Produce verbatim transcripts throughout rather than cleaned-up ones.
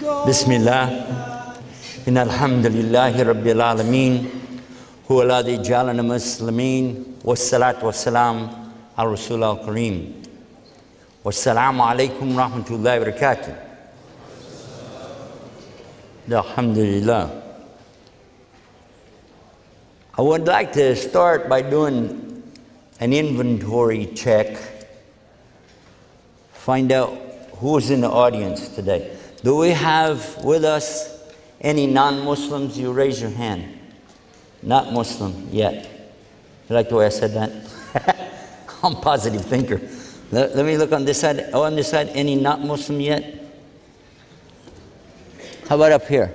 بسم الله إن الحمد لله رب العالمين هو الذي جعلنا مسلمين والصلاة والسلام على رسول الله الكريم والسلام عليكم ورحمة الله وبركاته الحمد لله. I would like to start by doing an inventory check. Find out who's in the audience today. Do we have with us any non-Muslims? You raise your hand. Not Muslim yet. You like the way I said that? I'm a positive thinker. Let, let me look on this side. Oh, on this side, any not Muslim yet? How about up here?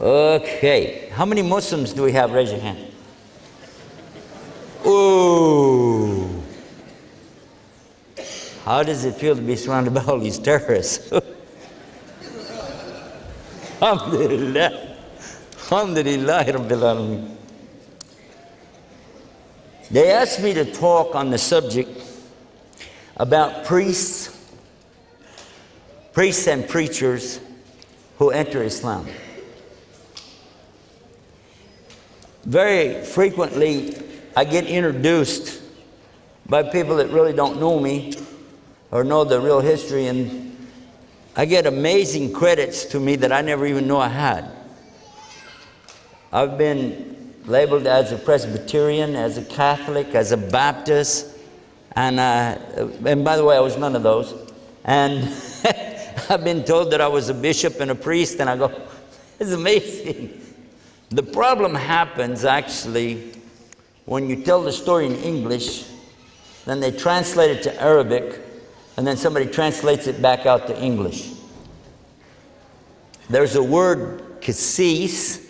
Okay. How many Muslims do we have? Raise your hand. Ooh. How does it feel to be surrounded by all these terrorists? Alhamdulillah. Alhamdulillah Rabbil Alameen. They asked me to talk on the subject about priests, priests and preachers who enter Islam. Very frequently, I get introduced by people that really don't know me or know the real history, and I get amazing credits to me that I never even knew I had. I've been labeled as a Presbyterian, as a Catholic, as a Baptist, and, uh, and by the way, I was none of those. And I've been told that I was a bishop and a priest, and I go, it's amazing. The problem happens, actually, when you tell the story in English, then they translate it to Arabic, and then somebody translates it back out to English. There's a word, qasis,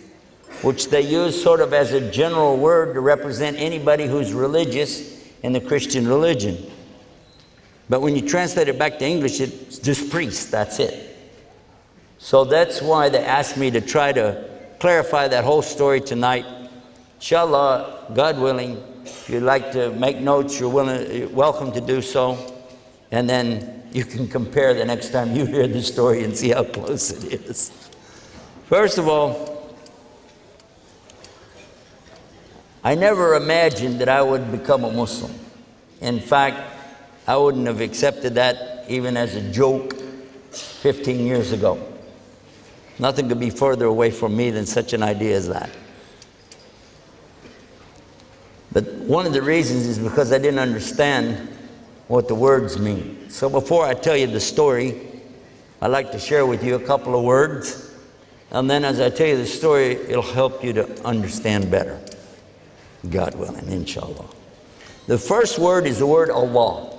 which they use sort of as a general word to represent anybody who's religious in the Christian religion. But when you translate it back to English, it's just priest, that's it. So that's why they asked me to try to clarify that whole story tonight. Inshallah, God willing, if you'd like to make notes, you're, willing, you're welcome to do so. And then you can compare the next time you hear the story and see how close it is. First of all, I never imagined that I would become a Muslim. In fact, I wouldn't have accepted that even as a joke fifteen years ago. Nothing could be further away from me than such an idea as that. But one of the reasons is because I didn't understand what the words mean. So before I tell you the story, I'd like to share with you a couple of words. And then as I tell you the story, it'll help you to understand better. God willing, inshallah. The first word is the word Allah.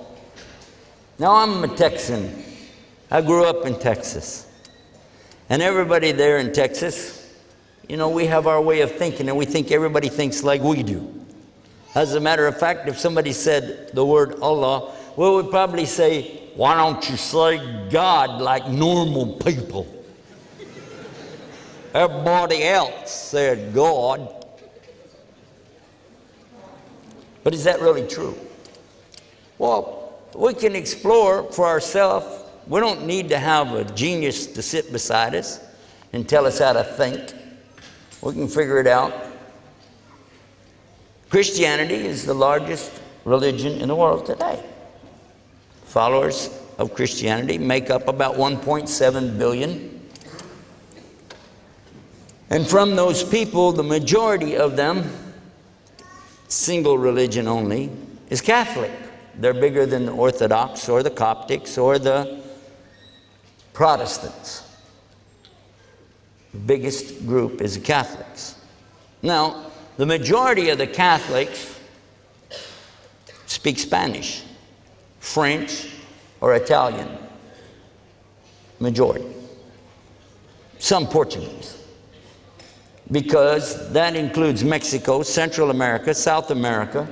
Now I'm a Texan. I grew up in Texas. And everybody there in Texas, you know, we have our way of thinking, and we think everybody thinks like we do. As a matter of fact, if somebody said the word Allah, we would probably say, why don't you say God like normal people? Everybody else said God. But is that really true? Well, we can explore for ourselves. We don't need to have a genius to sit beside us and tell us how to think. We can figure it out. Christianity is the largest religion in the world today. Followers of Christianity make up about one point seven billion. And from those people, the majority of them, single religion only, is Catholic. They're bigger than the Orthodox or the Coptics or the Protestants. The biggest group is the Catholics. Now, the majority of the Catholics speak Spanish, French, or Italian. Majority. Some Portuguese. Because that includes Mexico, Central America, South America,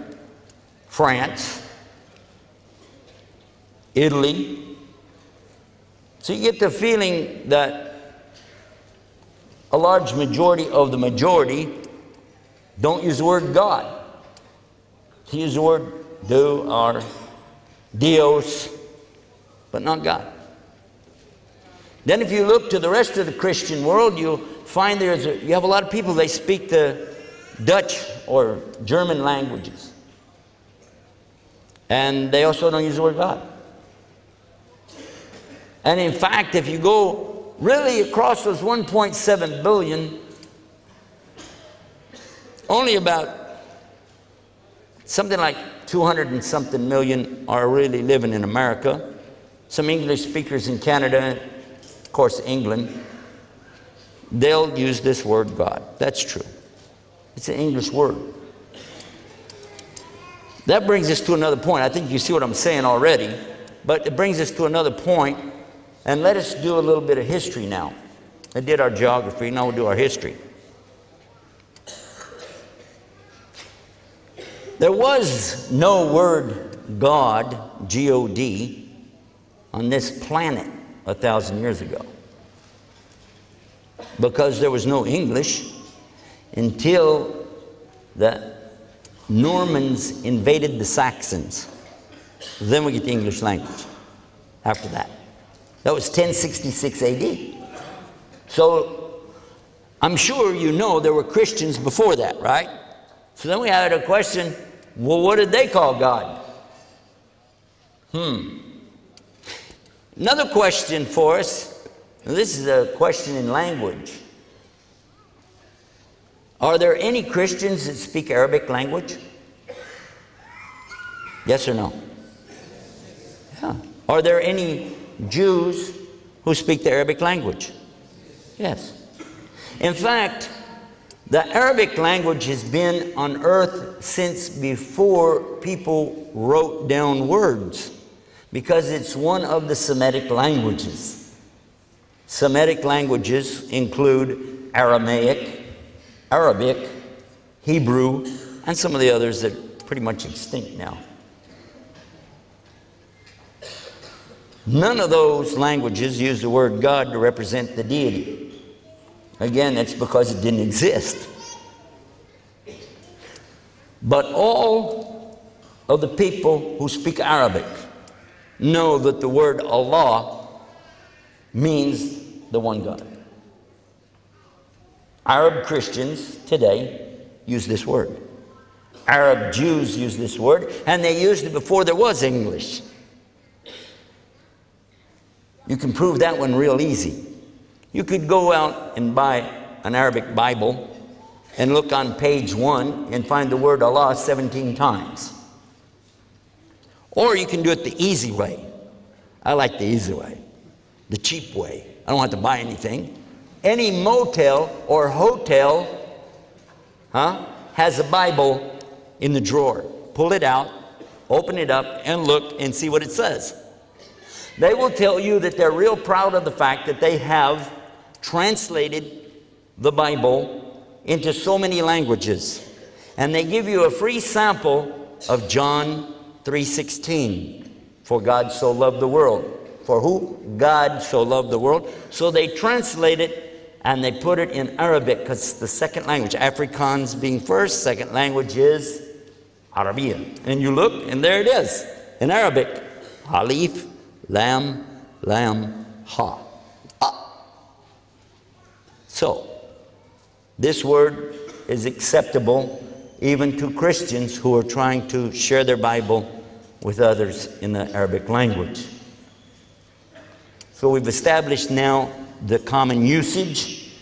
France, Italy. So you get the feeling that a large majority of the majority don't use the word God. They use the word do or Dios, but not God. Then if you look to the rest of the Christian world, you'll find there's a, you have a lot of people, they speak the Dutch or German languages. And they also don't use the word God. And in fact, if you go really across those one point seven billion, only about something like two hundred and something million are really living in America. Some English speakers in Canada, of course England, they'll use this word God. That's true. It's an English word. That brings us to another point. I think you see what I'm saying already, but it brings us to another point. And let us do a little bit of history now. I did our geography, now we'll do our history. There was no word God, G O D, on this planet a thousand years ago, because there was no English until the Normans invaded the Saxons. Then we get the English language after that. That was ten sixty-six A D. So I'm sure you know there were Christians before that, right? So then we had a question, well, what did they call God? Hmm. Another question for us, and this is a question in language. Are there any Christians that speak Arabic language? Yes or no? Yeah. Are there any Jews who speak the Arabic language? Yes. In fact, the Arabic language has been on earth since before people wrote down words, because it's one of the Semitic languages. Semitic languages include Aramaic, Arabic, Hebrew, and some of the others that are pretty much extinct now. None of those languages use the word God to represent the deity. Again, that's because it didn't exist. But all of the people who speak Arabic know that the word Allah means the one God. Arab Christians today use this word. Arab Jews use this word, and they used it before there was English. You can prove that one real easy. You could go out and buy an Arabic Bible and look on page one and find the word Allah seventeen times. Or you can do it the easy way. I like the easy way, the cheap way. I don't have to buy anything. Any motel or hotel, huh, has a Bible in the drawer. Pull it out, open it up, and look and see what it says. They will tell you that they're real proud of the fact that they have translated the Bible into so many languages. And they give you a free sample of John three sixteen, for God so loved the world. For who? God so loved the world. So they translate it and they put it in Arabic, because it's the second language. Afrikaans being first, second language is Arabia. And you look and there it is in Arabic. Alif, Lam, Lam, Ha. Ah. So this word is acceptable even to Christians who are trying to share their Bible with others in the Arabic language. So we've established now the common usage,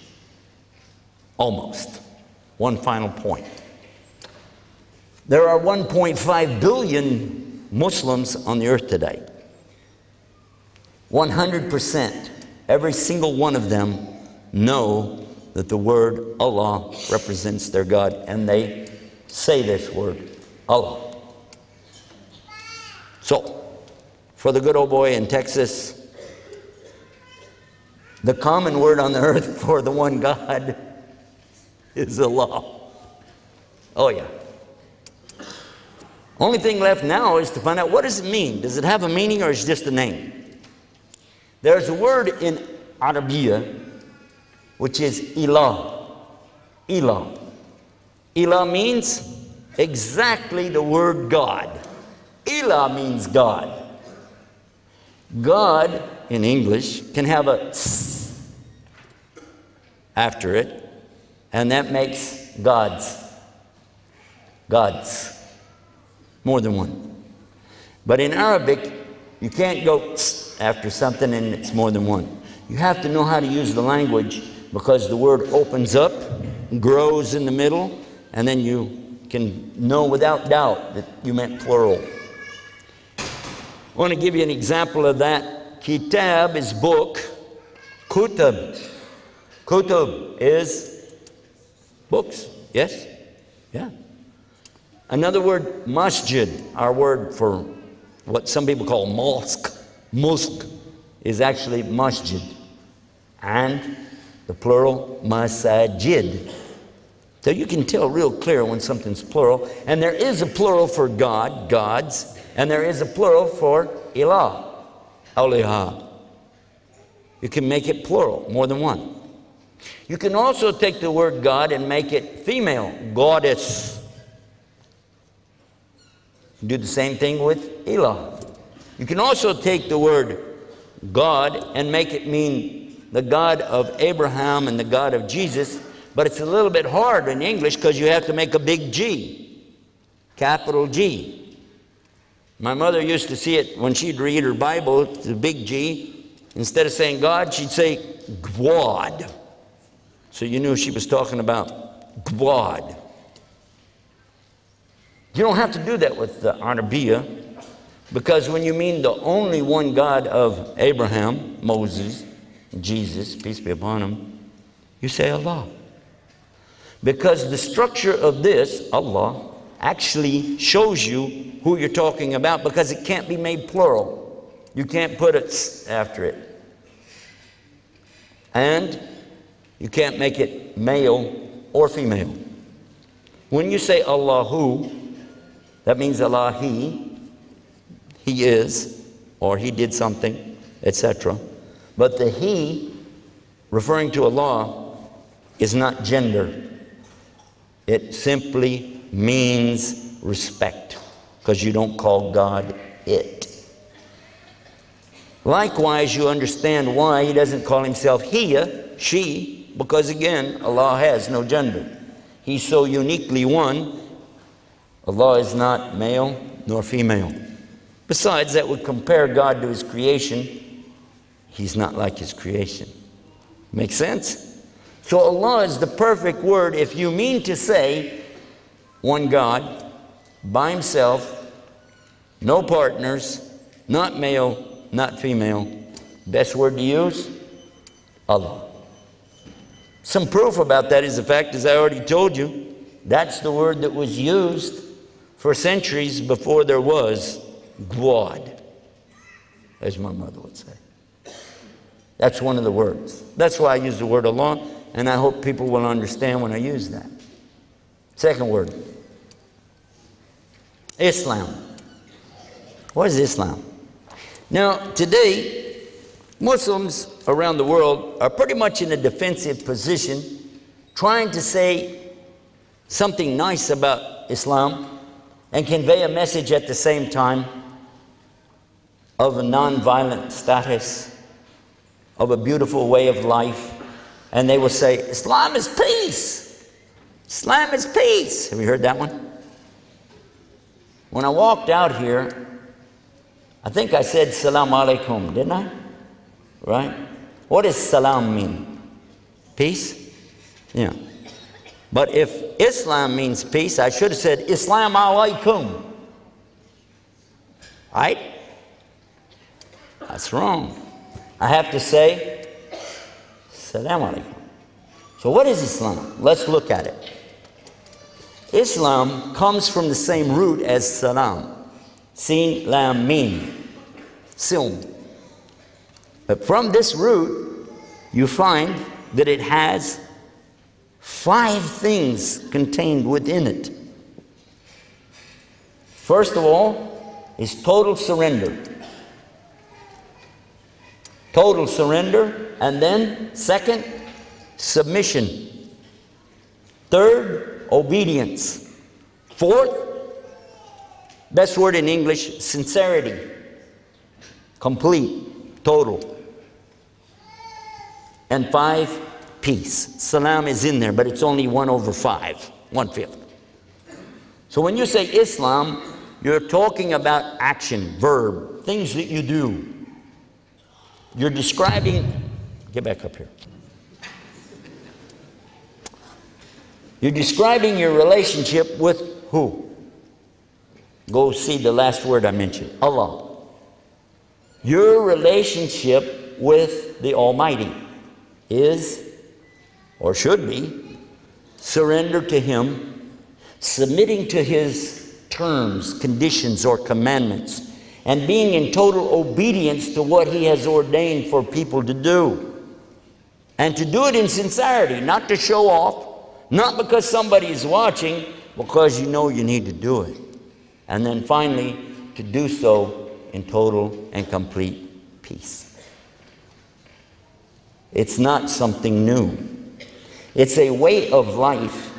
almost. One final point. There are one point five billion Muslims on the earth today. one hundred percent, every single one of them know that the word Allah represents their God, and they say this word, Allah. So, for the good old boy in Texas, the common word on the earth for the one God is Allah. Oh yeah. Only thing left now is to find out, what does it mean? Does it have a meaning, or is it just a name? There's a word in Arabia which is ilah. Ilah. Ilah means exactly the word God. Ilah means God. God in English can have a s after it, and that makes gods. Gods. More than one. But in Arabic, you can't go s after something and it's more than one. You have to know how to use the language, because the word opens up, grows in the middle, and then you can know without doubt that you meant plural. I want to give you an example of that. Kitab is book. Kutub. Kutub is books. Yes? Yeah. Another word, masjid, our word for what some people call mosque. Mosque is actually masjid. And the plural, masajid. So you can tell real clear when something's plural. And there is a plural for God, gods. And there is a plural for ilah, awliha. You can make it plural, more than one. You can also take the word God and make it female, goddess. Do the same thing with ilah. You can also take the word God and make it mean the God of Abraham and the God of Jesus, but it's a little bit hard in English because you have to make a big G, capital G. My mother used to see it when she'd read her Bible, the big G. Instead of saying God, she'd say Gwad. So you knew she was talking about Gwad. You don't have to do that with the Arabiya, because when you mean the only one God of Abraham, Moses, Jesus, peace be upon him, you say Allah. Because the structure of this, Allah, actually shows you who you're talking about, because it can't be made plural. You can't put it s after it. And you can't make it male or female. When you say Allahu, that means Allahi, he is, or he did something, et cetera. But the he, referring to Allah, is not gender. It simply means respect, because you don't call God it. Likewise, you understand why he doesn't call himself he, she, because again, Allah has no gender. He's so uniquely one. Allah is not male nor female. Besides, that would compare God to his creation. He's not like his creation. Make sense? So Allah is the perfect word if you mean to say one God, by himself, no partners, not male, not female. Best word to use? Allah. Some proof about that is the fact, as I already told you, that's the word that was used for centuries before there was God, as my mother would say. That's one of the words. That's why I use the word Allah, and I hope people will understand when I use that. Second word. Islam. What is Islam? Now, today, Muslims around the world are pretty much in a defensive position, trying to say something nice about Islam and convey a message at the same time of a non-violent status, of a beautiful way of life. And they will say, Islam is peace. Islam is peace. Have you heard that one? When I walked out here, I think I said salam alaikum, didn't I? Right? What does salam mean? Peace? Yeah. But if Islam means peace, I should have said Islam alaikum. Right? That's wrong. I have to say salam alaikum. So what is Islam? Let's look at it. Islam comes from the same root as salam. Sin, lam, mim. Silm. But from this root, you find that it has five things contained within it. First of all, is total surrender. Total surrender. And then, second, submission. Third, obedience. Fourth, best word in English, sincerity. Complete, total. and five, peace. Salam is in there, but it's only one over five, one-fifth. So when you say Islam, you're talking about action, verb, things that you do. You're describing, get back up here. You're describing your relationship with who? Go see the last word I mentioned, Allah. Your relationship with the Almighty is, or should be, surrender to Him, submitting to His terms, conditions, or commandments, and being in total obedience to what He has ordained for people to do. And to do it in sincerity, not to show off, not because somebody is watching, because you know you need to do it. And then finally, to do so in total and complete peace. It's not something new. It's a way of life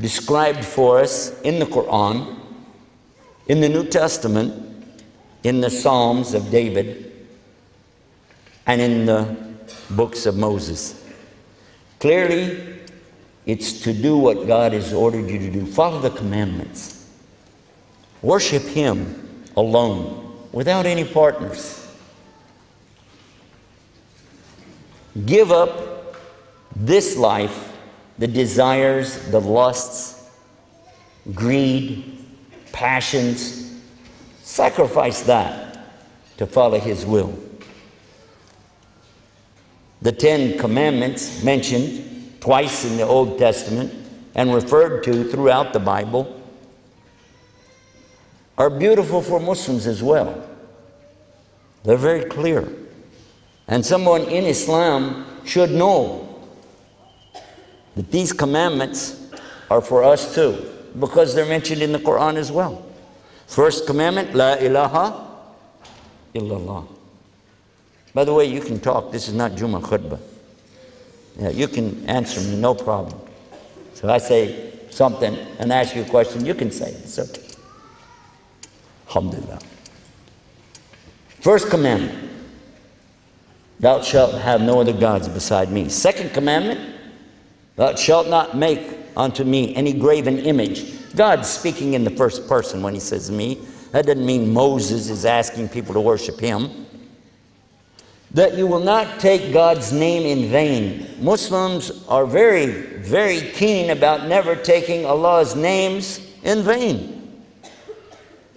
described for us in the Quran, in the New Testament, in the Psalms of David, and in the books of Moses. Clearly, it's to do what God has ordered you to do. Follow the commandments. Worship Him alone, without any partners. Give up this life, the desires, the lusts, greed, passions. Sacrifice that to follow His will. The Ten Commandments, mentioned twice in the Old Testament and referred to throughout the Bible, are beautiful for Muslims as well. They're very clear. And someone in Islam should know that these commandments are for us too, because they're mentioned in the Quran as well. First commandment, La ilaha illallah. By the way, you can talk. This is not Jummah khutbah. Yeah, you can answer me, no problem. So I say something and ask you a question, you can say it. It's okay. Alhamdulillah. First commandment, thou shalt have no other gods beside me. Second commandment, thou shalt not make unto me any graven image. God's speaking in the first person when He says me. That doesn't mean Moses is asking people to worship him. That you will not take God's name in vain. Muslims are very, very keen about never taking Allah's names in vain.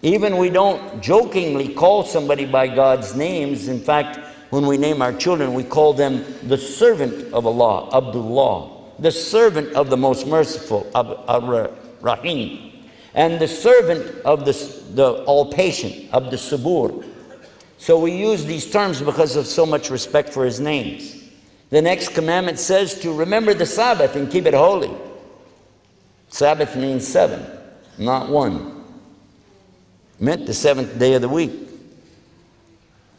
Even we don't jokingly call somebody by God's names. In fact, when we name our children, we call them the servant of Allah, Abdullah, the servant of the Most Merciful, Ar-Rahim, and the servant of the, the All-Patient, Abdus-Sabur. So we use these terms because of so much respect for His names. The next commandment says to remember the Sabbath and keep it holy. Sabbath means seven, not one. Meant the seventh day of the week.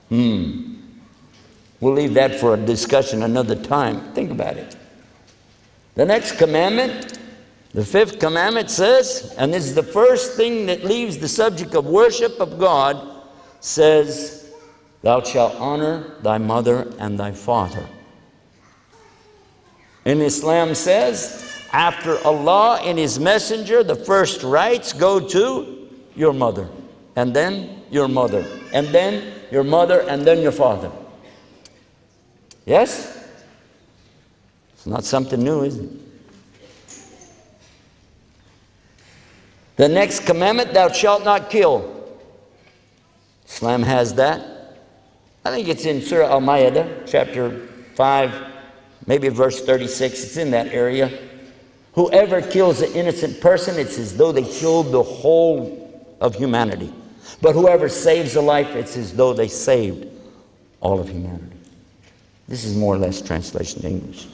Hmm. We'll leave that for a discussion another time. Think about it. The next commandment, the fifth commandment says, and this is the first thing that leaves the subject of worship of God, says, thou shalt honor thy mother and thy father. And Islam says, after Allah and His messenger, the first rights go to your mother, and then your mother, and then your mother, and then your father. Yes? It's not something new, is it? The next commandment, thou shalt not kill. Islam has that. I think it's in Surah Al-Ma'idah, chapter five, maybe verse thirty-six. It's in that area. Whoever kills an innocent person, it's as though they killed the whole of humanity. But whoever saves a life, it's as though they saved all of humanity. This is more or less translation to English.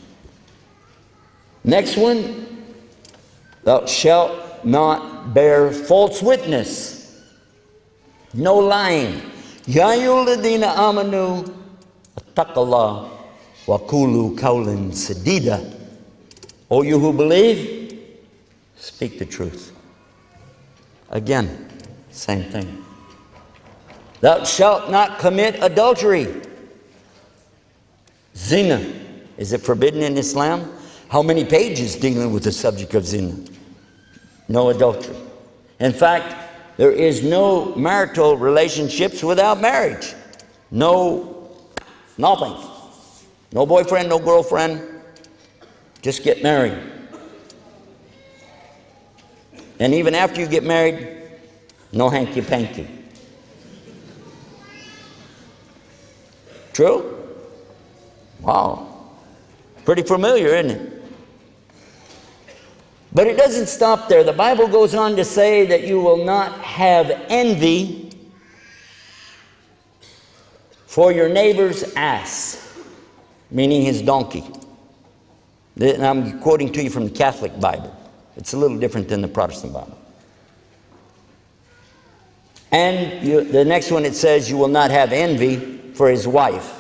Next one, thou shalt not bear false witness. No lying. Ya ayyuhalladhina amanu attaqullah wa qulu qawlan sadida. O you who believe, speak the truth. Again, same thing. Thou shalt not commit adultery. Zina Is it forbidden in Islam? How many pages dealing with the subject of zina? No adultery. In fact, there is no marital relationships without marriage. No, nothing. No boyfriend, no girlfriend. Just get married. And even after you get married, no hanky-panky. True? Wow. Pretty familiar, isn't it? But it doesn't stop there. The Bible goes on to say that you will not have envy for your neighbor's ass, meaning his donkey. And I'm quoting to you from the Catholic Bible. It's a little different than the Protestant Bible. And you, the next one, it says you will not have envy for his wife.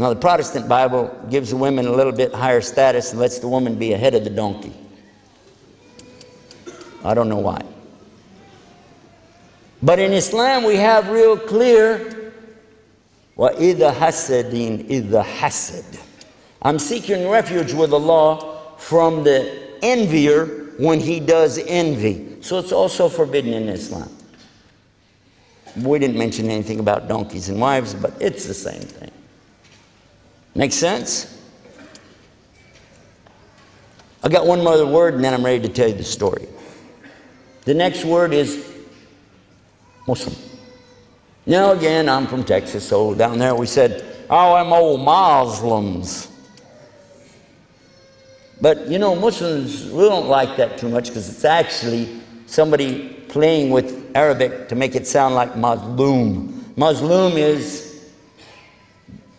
Now, the Protestant Bible gives the women a little bit higher status and lets the woman be ahead of the donkey. I don't know why. But in Islam, we have real clear, وَإِذَا حَسَدٍ إِذَا حَسَدٍ. I'm seeking refuge with Allah from the envier when he does envy. So it's also forbidden in Islam. We didn't mention anything about donkeys and wives, but it's the same thing. Make sense? I got one more word and then I'm ready to tell you the story. The next word is Muslim. Now again, I'm from Texas, so down there we said, oh, I'm old Muslims. But you know, Muslims, we don't like that too much because it's actually somebody playing with Arabic to make it sound like Mazloom. Mazloom is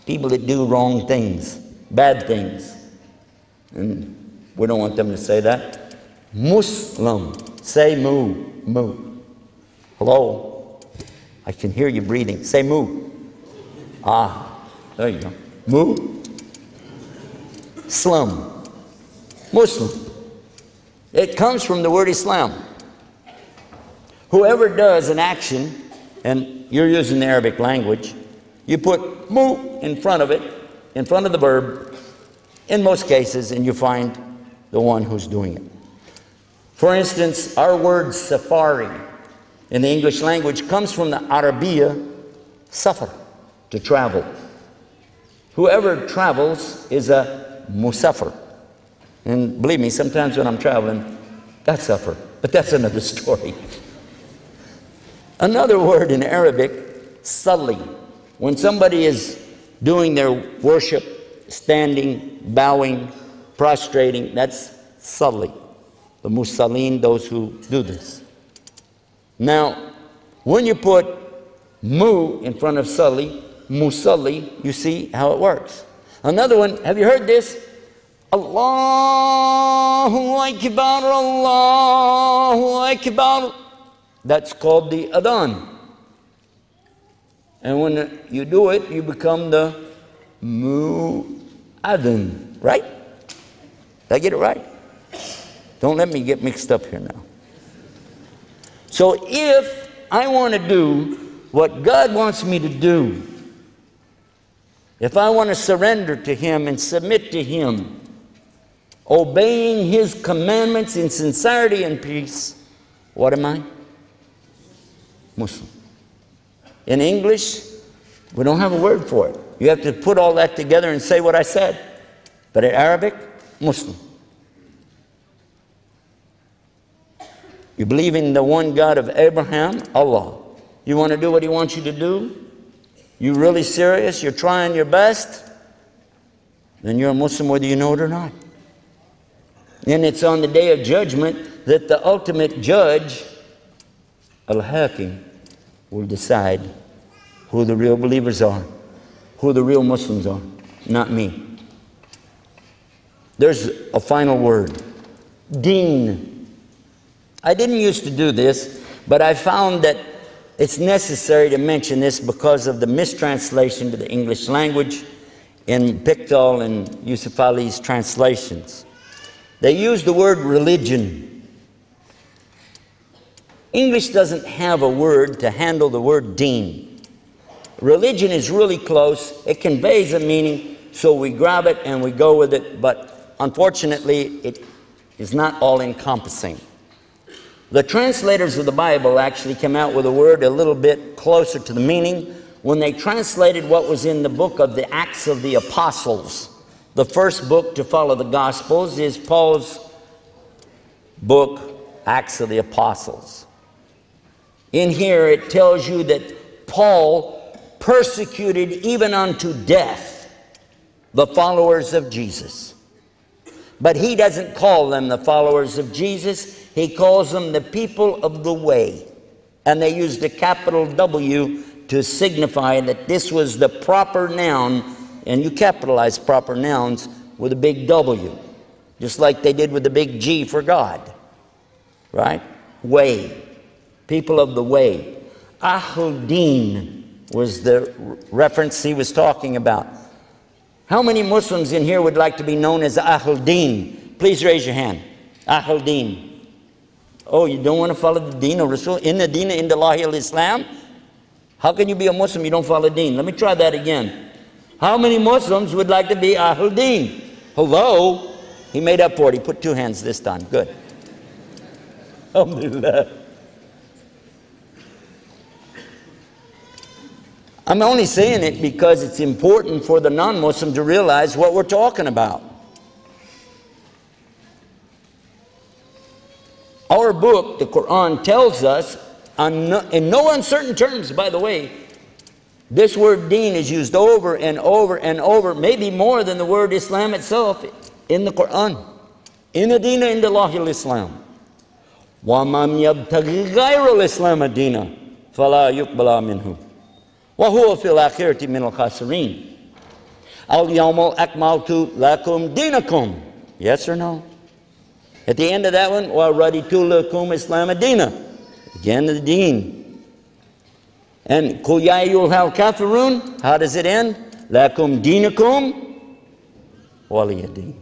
people that do wrong things, bad things. And we don't want them to say that. Muslim. Say moo, moo. Hello? I can hear you breathing. Say moo. Ah, there you go. Moo. Slum. Muslim. It comes from the word Islam. Whoever does an action, and you're using the Arabic language, you put mu in front of it, in front of the verb, in most cases, and you find the one who's doing it. For instance, our word safari in the English language comes from the Arabiya, safar, to travel. Whoever travels is a musafir. And believe me, sometimes when I'm traveling, that's suffer, but that's another story. Another word in Arabic, salli. When somebody is doing their worship, standing, bowing, prostrating, that's salli. The musallin, those who do this. Now, when you put mu in front of salli, musalli, you see how it works. Another one, have you heard this? Allahu Akbar, Allahu Akbar. That's called the adhan. And when you do it, you become the mu'adhin, right? Did I get it right? Don't let me get mixed up here now. So if I want to do what God wants me to do, if I want to surrender to Him and submit to Him, obeying His commandments in sincerity and peace, what am I? Muslim. In English, we don't have a word for it. You have to put all that together and say what I said. But in Arabic, Muslim. You believe in the one God of Abraham, Allah. You want to do what He wants you to do? You really serious? You're trying your best? Then you're a Muslim whether you know it or not. And it's on the day of judgment that the ultimate judge, Al-Hakim, will decide who the real believers are, who the real Muslims are, not me. There's a final word, deen. I didn't used to do this, but I found that it's necessary to mention this because of the mistranslation to the English language in Pickthall and Yusuf Ali's translations. They use the word religion. English doesn't have a word to handle the word deen. Religion is really close. It conveys a meaning, so we grab it and we go with it, but unfortunately it is not all-encompassing. The translators of the Bible actually came out with a word a little bit closer to the meaning when they translated what was in the book of the Acts of the Apostles. The first book to follow the Gospels is Paul's book, Acts of the Apostles. In here it tells you that Paul persecuted even unto death the followers of Jesus. But he doesn't call them the followers of Jesus. He calls them the people of the way. And they used the capital W to signify that this was the proper noun. And you capitalize proper nouns with a big W, just like they did with the big G for God. Right? Way. People of the way. Ahuddin was the reference he was talking about. How many Muslims in here would like to be known as Ahuddin? Please raise your hand. Ahuddin. Oh, you don't want to follow the Deen of Rasul? Inna Deena inda Allahi al-Islam? How can you be a Muslim you don't follow Deen? Let me try that again. How many Muslims would like to be Ahuddin? Hello? He made up for it. He put two hands this time. Good. Alhamdulillah. I'm only saying it because it's important for the non-Muslim to realize what we're talking about. Our book, the Quran, tells us, in no uncertain terms, by the way, this word deen is used over and over and over, maybe more than the word Islam itself in the Quran. Inna deena inda Allahi al-Islam. Wa man yabtaghi ghayra al-Islam ad-deena fala yuqbala minhu. وَهُوَ فِي الْآخِرَةِ مِنَ الْخَاسِرِينَ الْيَوْمَ أَكْمَلْتُ لَكُمْ دِينَكُمْ. Yes or no? At the end of that one, وَرَدِتُ لَكُمْ إِسْلَامَ الدِّينَ. Again, the deen. And قُلْ يَا أَيُّهَا الْكَافِرُونَ. How does it end? لَكُمْ دِينَكُمْ وَلِيَ دِينِ.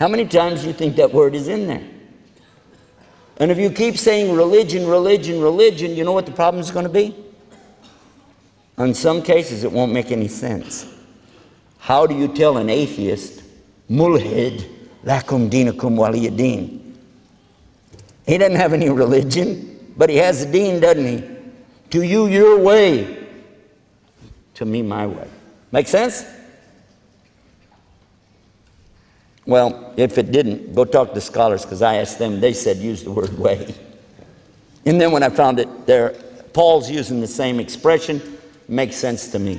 How many times do you think that word is in there? And if you keep saying religion, religion, religion, you know what the problem is going to be? In some cases, it won't make any sense. How do you tell an atheist, mulhid, lakum dinakum waliya deen? He doesn't have any religion, but he has a deen, doesn't he? To you, your way. To me, my way. Make sense? Well, if it didn't, go talk to scholars, because I asked them, they said use the word way. And then when I found it there, Paul's using the same expression. Makes sense to me.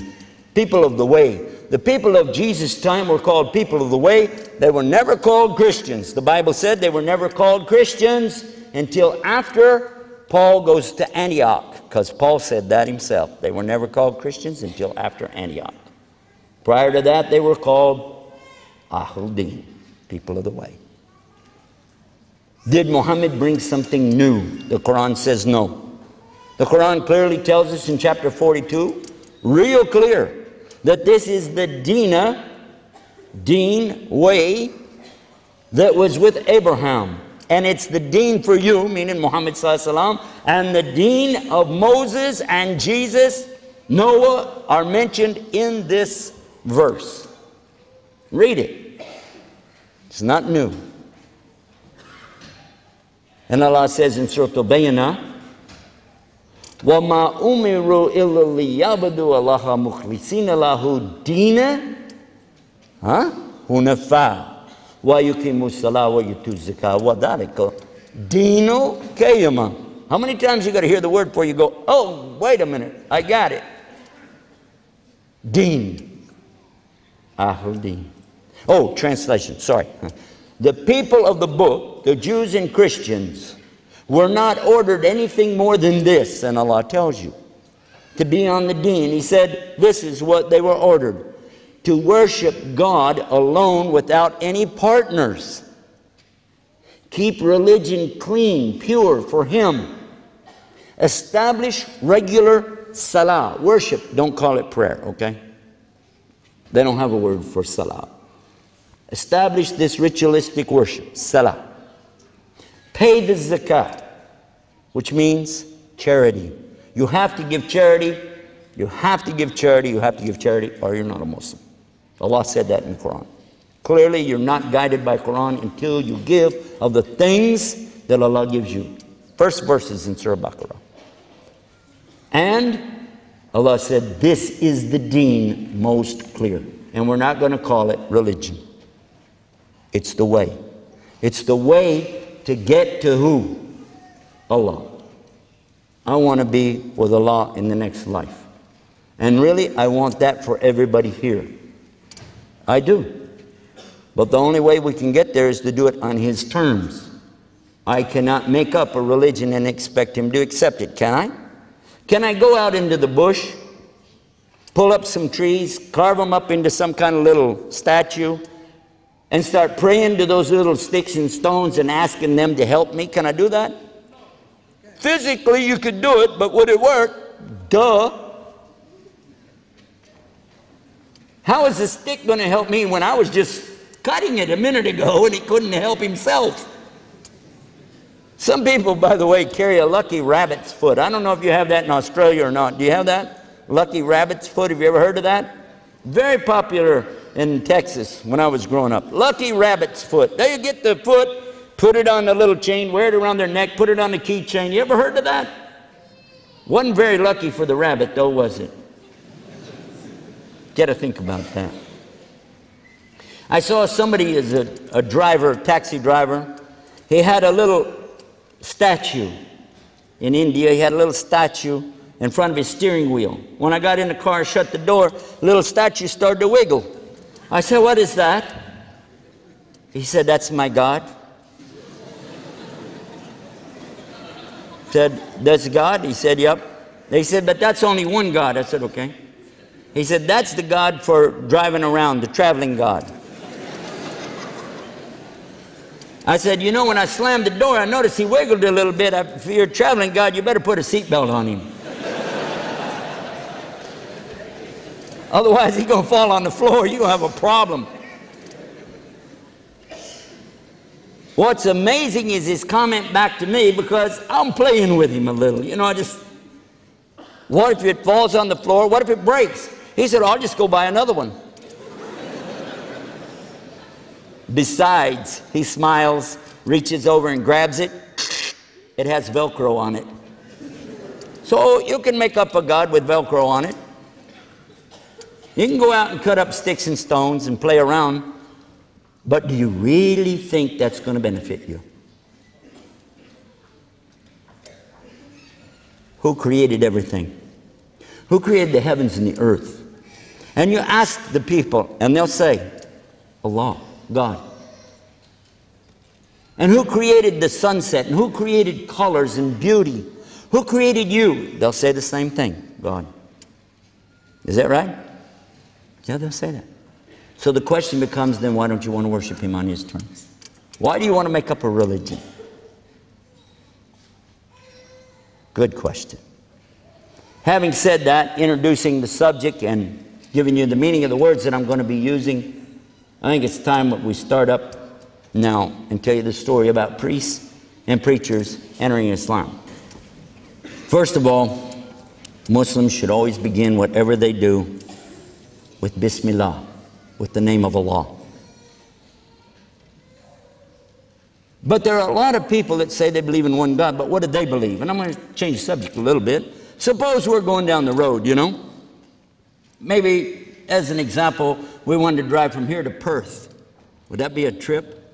People of the way. The people of Jesus' time were called people of the way. They were never called Christians. The Bible said they were never called Christians until after Paul goes to Antioch, because Paul said that himself. They were never called Christians until after Antioch. Prior to that, they were called Ahuddin, people of the way. Did Muhammad bring something new? The Quran says no. The Quran clearly tells us in chapter forty-two, real clear, that this is the Deena, Deen, way, that was with Abraham. And it's the Deen for you, meaning Muhammad sallallahu alaihi wasallam, and the Deen of Moses and Jesus, Noah, are mentioned in this verse. Read it. It's not new. And Allah says in Surah Al-Bayyinah, وَمَا أُمِرُوا إِلَّا لِيَعْبُدُوا اللَّهَ مُخْلِصِينَ لَهُ الدِّينَ حُنَفَاءَ وَيُقِيمُوا الصَّلَاةَ وَيُؤْتُوا الزَّكَاةَ وَذَلِكَ دِينُ الْقَيِّمَةِ. How many times you got to hear the word before you go, oh, wait a minute, I got it. Deen. Ahuddin. Oh, translation, sorry. The people of the book, the Jews and Christians, we're not ordered anything more than this, and Allah tells you, to be on the deen. He said, this is what they were ordered, to worship God alone without any partners. Keep religion clean, pure for Him. Establish regular salah, worship. Don't call it prayer, okay? They don't have a word for salah. Establish this ritualistic worship, salah. Pay the zakat, which means charity. You have to give charity, you have to give charity, you have to give charity, or you're not a Muslim. Allah said that in the Quran. Clearly, you're not guided by Quran until you give of the things that Allah gives you. First verses in Surah Baqarah. And Allah said, this is the deen most clear. And we're not going to call it religion. It's the way. It's the way to get to who? Allah. I want to be with Allah in the next life. And really, I want that for everybody here. I do. But the only way we can get there is to do it on His terms. I cannot make up a religion and expect Him to accept it, can I? Can I go out into the bush, pull up some trees, carve them up into some kind of little statue, and start praying to those little sticks and stones and asking them to help me? Can I do that? Physically, you could do it, but would it work? Duh. How is a stick going to help me when I was just cutting it a minute ago and he couldn't help himself? Some people, by the way, carry a lucky rabbit's foot. I don't know if you have that in Australia or not. Do you have that? Lucky rabbit's foot. Have you ever heard of that? Very popular in Texas when I was growing up. Lucky rabbit's foot. They get the foot, put it on the little chain, wear it around their neck, put it on the keychain. You ever heard of that? Wasn't very lucky for the rabbit, though, was it? Got to think about that. I saw somebody as a, a driver, taxi driver. He had a little statue. In India, he had a little statue in front of his steering wheel. When I got in the car, shut the door, little statue started to wiggle. I said, what is that? He said, that's my God. I said, that's God? He said, yep. They said, but that's only one God. I said, okay. He said, that's the God for driving around, the traveling God. I said, you know, when I slammed the door, I noticed he wiggled a little bit. If you're a traveling God, you better put a seatbelt on him. Otherwise, he's going to fall on the floor. You're going to have a problem. What's amazing is his comment back to me, because I'm playing with him a little. You know, I just, what if it falls on the floor? What if it breaks? He said, I'll just go buy another one. Besides, he smiles, reaches over and grabs it. It has Velcro on it. So you can make up a God with Velcro on it. You can go out and cut up sticks and stones and play around. But do you really think that's going to benefit you? Who created everything? Who created the heavens and the earth? And you ask the people, and they'll say, Allah. God. And who created the sunset? And who created colors and beauty? Who created you? They'll say the same thing, God. Is that right? Yeah, they'll say that. So the question becomes, then why don't you want to worship Him on His terms? Why do you want to make up a religion? Good question. Having said that, introducing the subject and giving you the meaning of the words that I'm going to be using, I think it's time that we start up now and tell you the story about priests and preachers entering Islam. First of all, Muslims should always begin whatever they do with Bismillah, with the name of Allah. But there are a lot of people that say they believe in one God, but what do they believe? And I'm going to change the subject a little bit. Suppose we're going down the road, you know, maybe. As an example, we wanted to drive from here to Perth. Would that be a trip?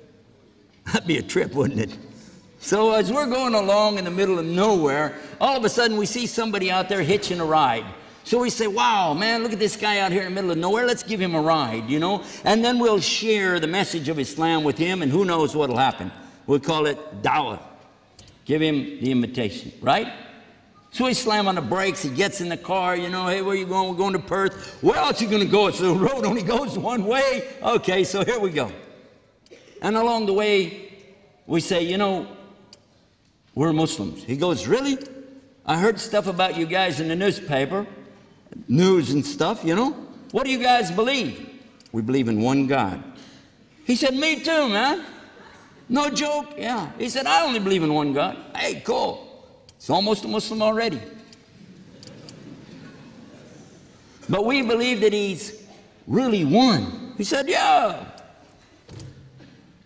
That'd be a trip, wouldn't it? So as we're going along in the middle of nowhere, all of a sudden we see somebody out there hitching a ride. So we say, wow, man, look at this guy out here in the middle of nowhere. Let's give him a ride, you know? And then we'll share the message of Islam with him, and who knows what'll happen. We'll call it dawah. Give him the invitation, right? So he slams on the brakes, he gets in the car, you know, hey, where are you going? We're going to Perth. Where else are you going to go? So the road only goes one way. Okay, so here we go. And along the way, we say, you know, we're Muslims. He goes, really? I heard stuff about you guys in the newspaper, news and stuff, you know. What do you guys believe? We believe in one God. He said, me too, man. No joke? Yeah. He said, I only believe in one God. Hey, cool. He's almost a Muslim already. But we believe that he's really one. He said, yeah.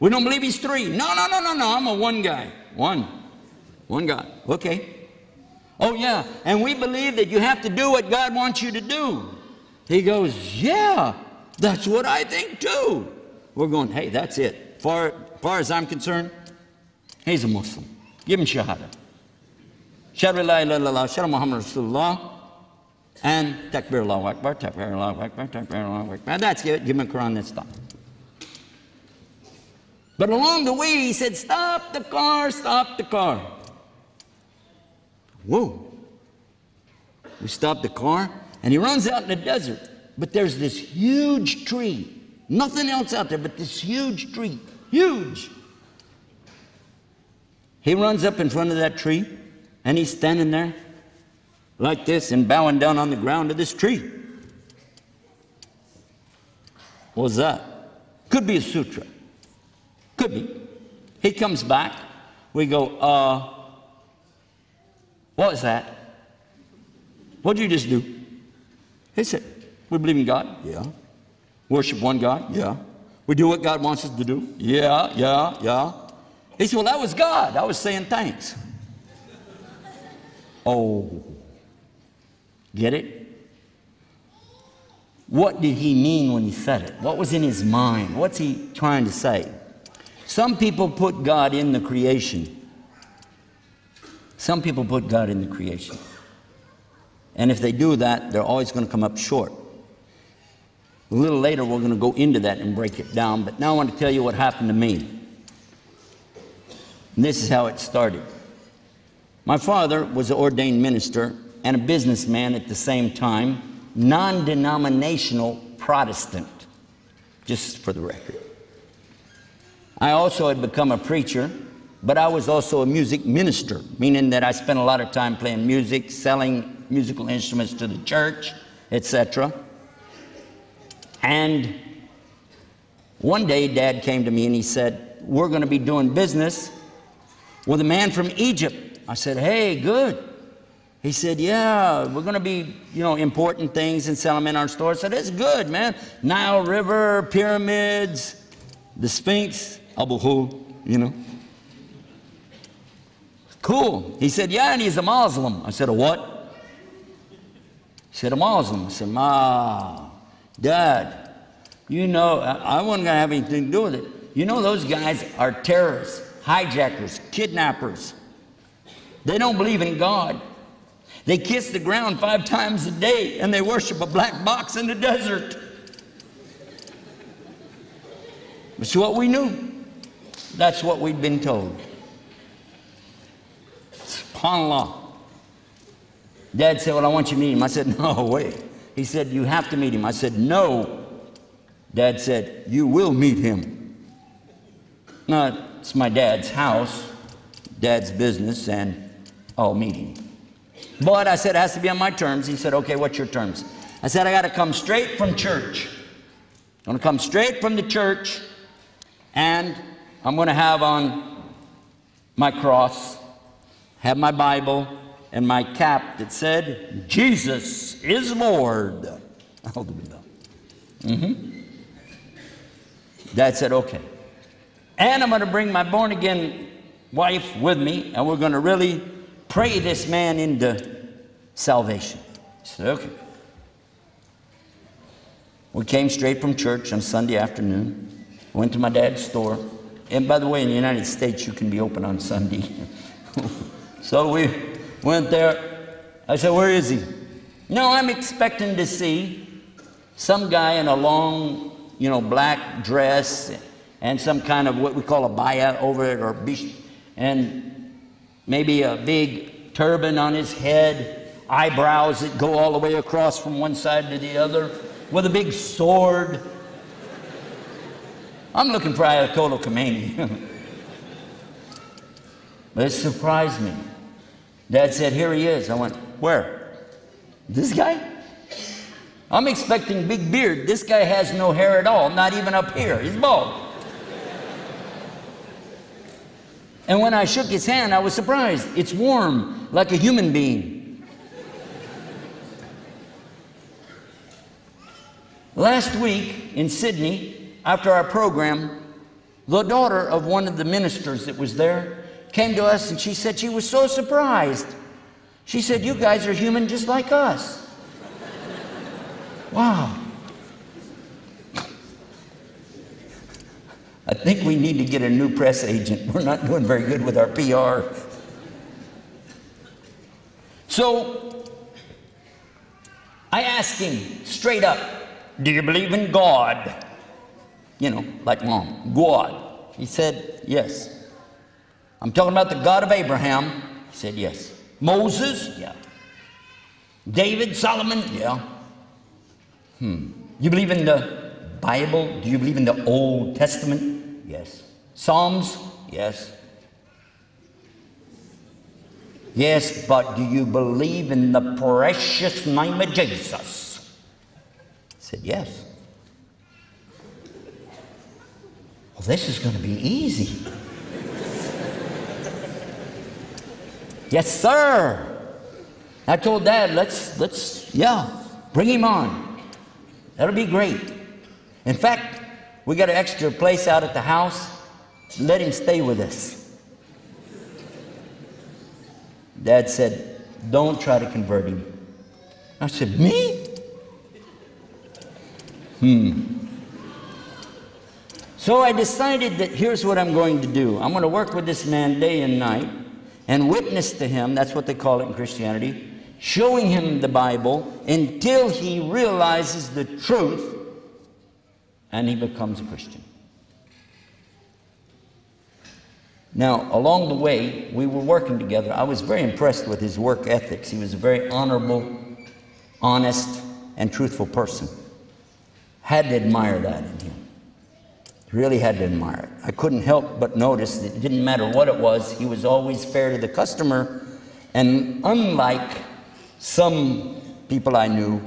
We don't believe he's three. No, no, no, no, no. I'm a one guy. One. One God. Okay. Oh, yeah. And we believe that you have to do what God wants you to do. He goes, yeah, that's what I think too. We're going, hey, that's it. Far, far as I'm concerned, he's a Muslim. Give him shahada. Shahada la ilaha illallah, shahada Muhammad Rasulullah. And takbir Allahu Akbar, takbir Allahu Akbar, takbir Allahu Akbar. That's it. Give him a Quran and stop. But along the way, he said, stop the car, stop the car. Whoa. We stopped the car, and he runs out in the desert. But there's this huge tree. Nothing else out there but this huge tree. Huge. He runs up in front of that tree, and he's standing there like this and bowing down on the ground to this tree. What's that? Could be a sutra. Could be. He comes back. We go, uh, what was that? What did you just do? He said, we believe in God. Yeah. Worship one God. Yeah. We do what God wants us to do. Yeah, yeah, yeah. He said, well, that was God. I was saying thanks. Oh. Get it? What did he mean when he said it? What was in his mind? What's he trying to say? Some people put God in the creation. Some people put God in the creation. And if they do that, they're always going to come up short. A little later, we're going to go into that and break it down. But now I want to tell you what happened to me. And this is how it started. My father was an ordained minister and a businessman at the same time, non-denominational Protestant, just for the record. I also had become a preacher, but I was also a music minister, meaning that I spent a lot of time playing music, selling musical instruments to the church, et cetera. And one day, Dad came to me and he said, we're going to be doing business with a man from Egypt. I said, hey, good. He said, yeah, we're going to be, you know, importing things and selling them in our store. I said, it's good, man. Nile River, pyramids, the Sphinx, Abu Hu, you know. Cool. He said, yeah, and he's a Muslim. I said, a what? He said, a Muslim. I said, Ma, Dad, you know, I, I wasn't going to have anything to do with it. You know, those guys are terrorists, hijackers, kidnappers. They don't believe in God. They kiss the ground five times a day, and they worship a black box in the desert. It's what we knew. That's what we'd been told. SubhanAllah. Dad said, well, I want you to meet him. I said, no, wait. He said, you have to meet him. I said, no. Dad said, you will meet him. No, it's my dad's house, Dad's business, and I'll meet him. But I said, it has to be on my terms. He said, okay, what's your terms? I said, I got to come straight from church. I'm going to come straight from the church, and I'm going to have on my cross, have my Bible, and my cap that said, Jesus is Lord. Mm-hmm. Dad said, okay. And I'm going to bring my born-again wife with me, and we're going to really pray this man into salvation. I said, okay. We came straight from church on Sunday afternoon, went to my dad's store. And by the way, in the United States, you can be open on Sunday. So we went there. I said, where is he? No, I'm expecting to see some guy in a long, you know, black dress and some kind of what we call a baya over it, or bish, and maybe a big turban on his head, eyebrows that go all the way across from one side to the other, with a big sword. I'm looking for Ayatollah Khomeini. But it surprised me. Dad said, here he is. I went, where? This guy? I'm expecting big beard. This guy has no hair at all, not even up here. He's bald. And when I shook his hand, I was surprised. It's warm, like a human being. Last week in Sydney, after our program, the daughter of one of the ministers that was there came to us and she said she was so surprised. She said, "You guys are human just like us." Wow. I think we need to get a new press agent. We're not doing very good with our P R. So I asked him straight up, "Do you believe in God?" You know, like mom, God. He said, "Yes." "I'm talking about the God of Abraham." He said, "Yes." "Moses?" "Yeah." "David, Solomon?" "Yeah." Hmm. "You believe in the Bible? Do you believe in the Old Testament?" "Yes." "Psalms?" "Yes." "Yes, but do you believe in the precious name of Jesus?" Said, "Yes." Well, this is going to be easy. Yes, sir. I told Dad, let's, let's, yeah, bring him on. That'll be great. In fact, we got an extra place out at the house. Let him stay with us. Dad said, "Don't try to convert him." I said, "Me? Hmm." So I decided that here's what I'm going to do. I'm going to work with this man day and night and witness to him. That's what they call it in Christianity. Showing him the Bible until he realizes the truth and he becomes a Christian. Now, along the way, we were working together. I was very impressed with his work ethics. He was a very honorable, honest, and truthful person. Had to admire that in him. Really had to admire it. I couldn't help but notice that it didn't matter what it was, he was always fair to the customer. And unlike some people I knew,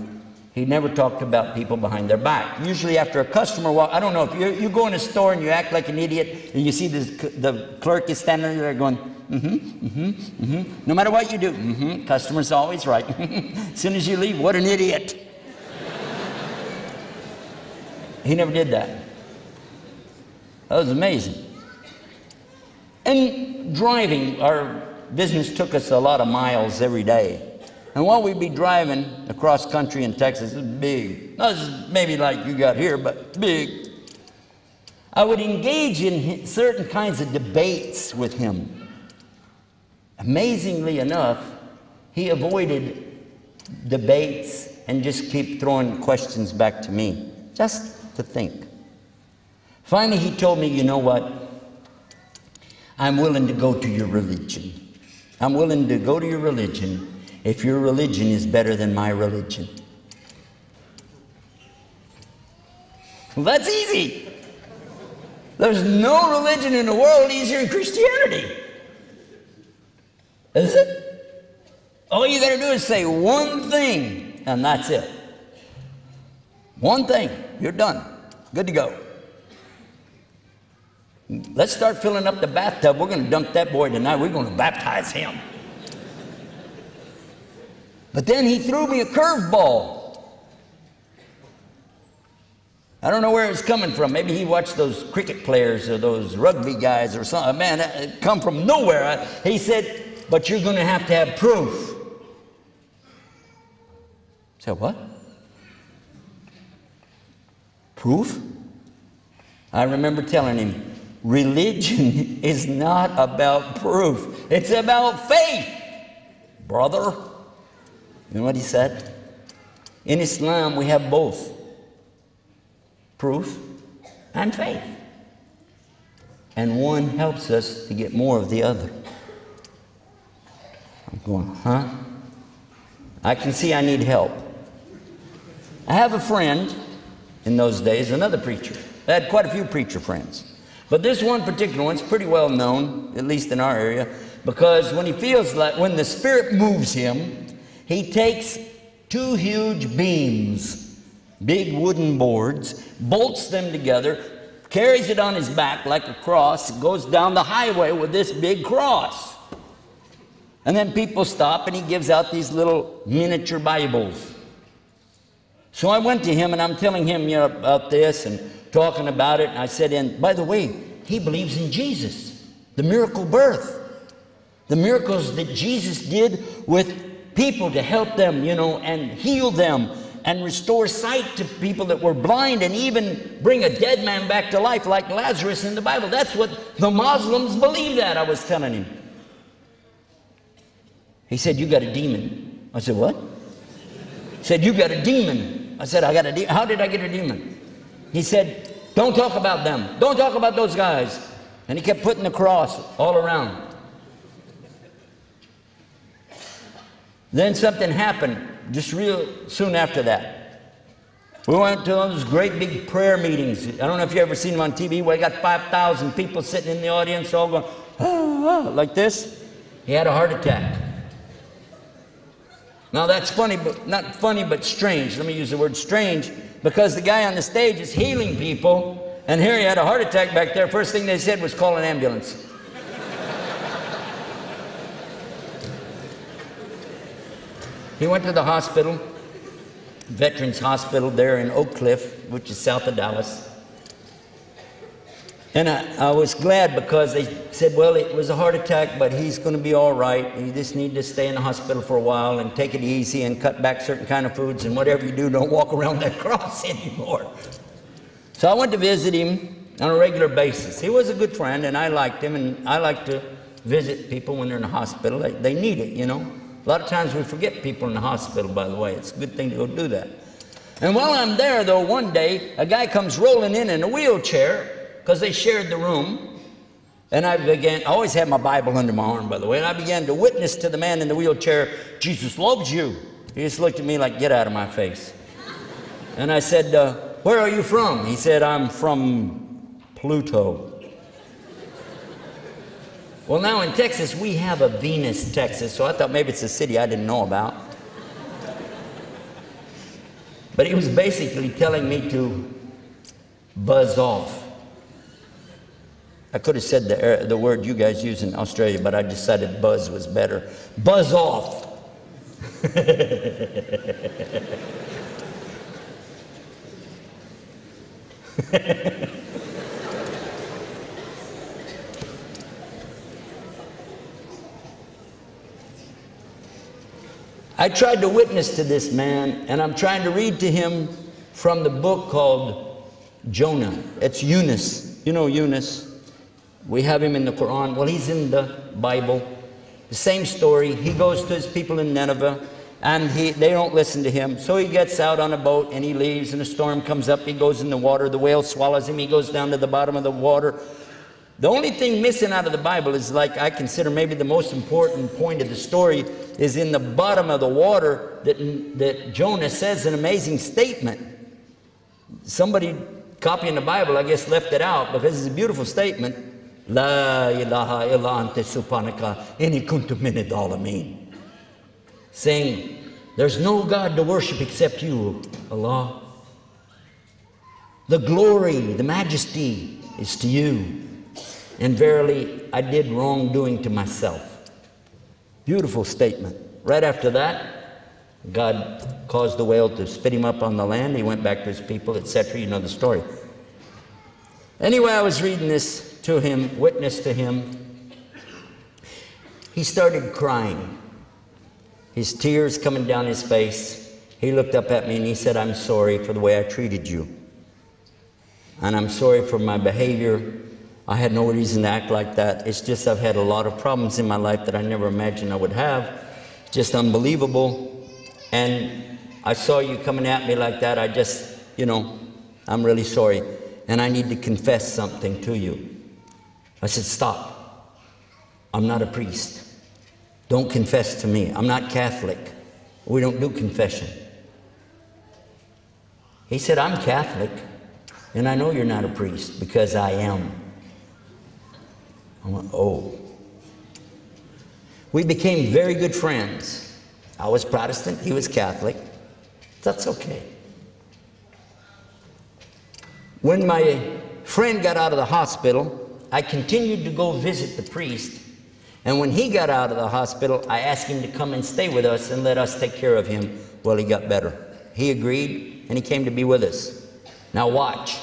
he never talked about people behind their back. Usually after a customer walk, I don't know, if you, you go in a store and you act like an idiot and you see this, the clerk is standing there going, mm-hmm, mm-hmm, mm-hmm. No matter what you do, mm-hmm, customer's always right. As soon as you leave, what an idiot. He never did that. That was amazing. And driving, our business took us a lot of miles every day. And while we'd be driving across country in Texas, it was big. Not maybe like you got here, but big. I would engage in certain kinds of debates with him. Amazingly enough, he avoided debates and just kept throwing questions back to me. Just to think. Finally, he told me, "You know what? I'm willing to go to your religion. I'm willing to go to your religion if your religion is better than my religion." Well, that's easy. There's no religion in the world easier than Christianity. Is it? All you gotta do is say one thing, and that's it. One thing, you're done. Good to go. Let's start filling up the bathtub. We're going to dump that boy tonight. We're going to baptize him. But then he threw me a curveball. I don't know where it was coming from. Maybe he watched those cricket players or those rugby guys or something. Man, it come from nowhere. I, he said, "But you're going to have to have proof." I said, "What? Proof?" I remember telling him, "Religion is not about proof. It's about faith, brother." You know what he said? "In Islam, we have both proof and faith. And one helps us to get more of the other." I'm going, huh? I can see I need help. I have a friend. In those days, another preacher. I had quite a few preacher friends. But this one particular one's pretty well known, at least in our area, because when he feels like, when the Spirit moves him, he takes two huge beams, big wooden boards, bolts them together, carries it on his back like a cross, goes down the highway with this big cross. And then people stop and he gives out these little miniature Bibles. So I went to him and I'm telling him, you know, about this and talking about it. And I said, and by the way, he believes in Jesus, the miracle birth, the miracles that Jesus did with people to help them, you know, and heal them and restore sight to people that were blind and even bring a dead man back to life like Lazarus in the Bible. That's what the Muslims believe that, I was telling him. He said, you got a demon. I said, what? He said, you got a demon. I said, I got a demon. How did I get a demon? He said, don't talk about them. Don't talk about those guys. And he kept putting the cross all around. Then something happened just real soon after that. We went to those great big prayer meetings. I don't know if you've ever seen them on T V, where they got five thousand people sitting in the audience all going, ah, ah, like this. He had a heart attack. Now that's funny, but not funny, but strange. Let me use the word strange, because the guy on the stage is healing people, and here he had a heart attack back there. First thing they said was call an ambulance. He went to the hospital, Veterans Hospital there in Oak Cliff, which is south of Dallas. And I, I was glad, because they said, well, it was a heart attack, but he's going to be all right. You just need to stay in the hospital for a while and take it easy and cut back certain kind of foods, and whatever you do, don't walk around that cross anymore. So I went to visit him on a regular basis. He was a good friend, and I liked him, and I like to visit people when they're in the hospital. They, they need it, you know. A lot of times we forget people in the hospital, by the way. It's a good thing to go do that. And while I'm there, though, one day, a guy comes rolling in in a wheelchair, because they shared the room, and I began, I always had my Bible under my arm, by the way, and I began to witness to the man in the wheelchair, Jesus loves you. He just looked at me like, get out of my face. And I said, uh, where are you from? He said, I'm from Pluto. Well, now in Texas, we have a Venus, Texas, so I thought maybe it's a city I didn't know about. But he was basically telling me to buzz off. I could have said the, the word you guys use in Australia, but I decided buzz was better. Buzz off. I tried to witness to this man, and I'm trying to read to him from the book called Jonah. It's Eunice. You know Eunice. We have him in the Quran. Well, he's in the Bible. The same story. He goes to his people in Nineveh, and he, they don't listen to him. So he gets out on a boat, and he leaves, and a storm comes up. He goes in the water. The whale swallows him. He goes down to the bottom of the water. The only thing missing out of the Bible is, like I consider maybe the most important point of the story, is in the bottom of the water that, that Jonah says an amazing statement. Somebody copying the Bible, I guess, left it out, because it's a beautiful statement. La ilaha illa ante subhanaka inni kuntu minad zalimin. Saying, there's no God to worship except you, Allah. The glory, the majesty is to you. And verily, I did wrongdoing to myself. Beautiful statement. Right after that, God caused the whale to spit him up on the land. He went back to his people, et cetera. You know the story. Anyway, I was reading this to him, witness to him. He started crying, his tears coming down his face. He looked up at me and he said, I'm sorry for the way I treated you. And I'm sorry for my behavior. I had no reason to act like that. It's just I've had a lot of problems in my life that I never imagined I would have. Just unbelievable. And I saw you coming at me like that. I just, you know, I'm really sorry. And I need to confess something to you. I said, stop. I'm not a priest. Don't confess to me. I'm not Catholic. We don't do confession. He said, I'm Catholic, and I know you're not a priest, because I am. I went, oh. We became very good friends. I was Protestant, he was Catholic. That's okay. When my friend got out of the hospital, I continued to go visit the priest, and when he got out of the hospital, I asked him to come and stay with us and let us take care of him while he got better. He agreed, and he came to be with us. Now watch.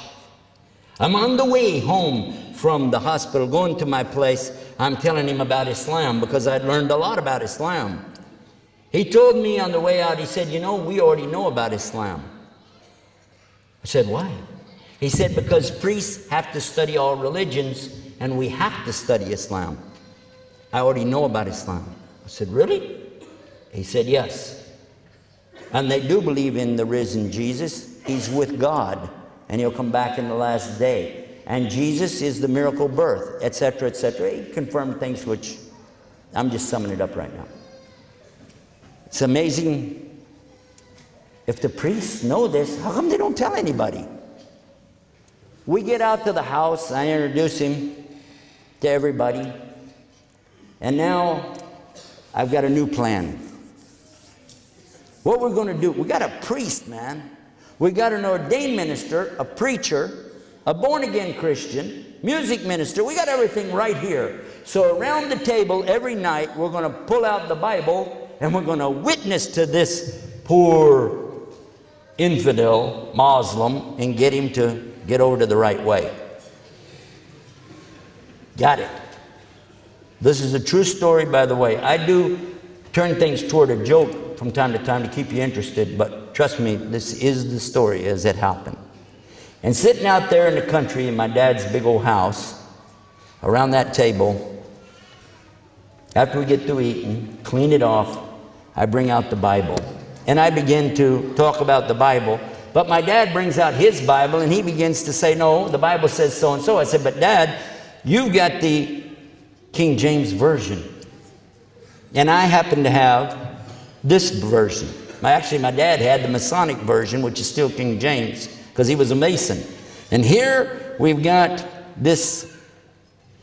I'm on the way home from the hospital, going to my place. I'm telling him about Islam because I'd learned a lot about Islam. He told me on the way out, he said, you know, we already know about Islam. I said, why? He said, because priests have to study all religions and we have to study Islam. I already know about Islam. I said, really? He said, yes. And they do believe in the risen Jesus. He's with God and he'll come back in the last day. And Jesus is the miracle birth, et cetera, et cetera. He confirmed things which I'm just summing it up right now. It's amazing. If the priests know this, how come they don't tell anybody? We get out to the house. I introduce him to everybody. And now I've got a new plan. What we're going to do, we got a priest, man. We got an ordained minister, a preacher, a born-again Christian, music minister. We got everything right here. So around the table every night, we're going to pull out the Bible, and we're going to witness to this poor infidel Muslim and get him to get over to the right way. Got it. This is a true story, by the way. I do turn things toward a joke from time to time to keep you interested, but trust me, this is the story as it happened. And sitting out there in the country in my dad's big old house, around that table, after we get through eating, clean it off, I bring out the Bible. And I begin to talk about the Bible. But my dad brings out his Bible, and he begins to say, no, the Bible says so and so. I said, but Dad, you've got the King James Version. And I happen to have this version. My, actually, my dad had the Masonic version, which is still King James, because he was a Mason. And here we've got this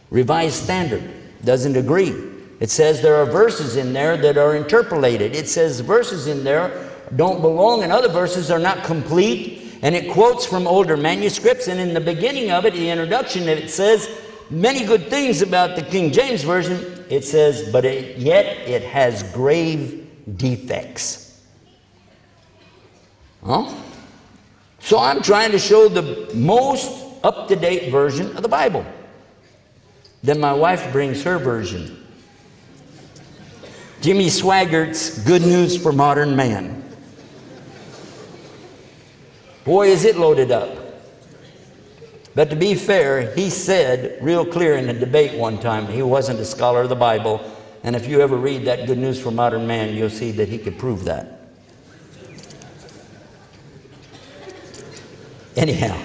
Revised Standard. Doesn't agree. It says there are verses in there that are interpolated. It says verses in there don't belong, and other verses are not complete. And it quotes from older manuscripts. And in the beginning of it, the introduction, it says many good things about the King James Version. It says, but it, yet it has grave defects. Huh? So I'm trying to show the most up-to-date version of the Bible. Then my wife brings her version. Jimmy Swaggart's Good News for Modern Man. Boy, is it loaded up. But to be fair, he said real clear in a debate one time, he wasn't a scholar of the Bible, and if you ever read that Good News for Modern Man, you'll see that he could prove that. Anyhow.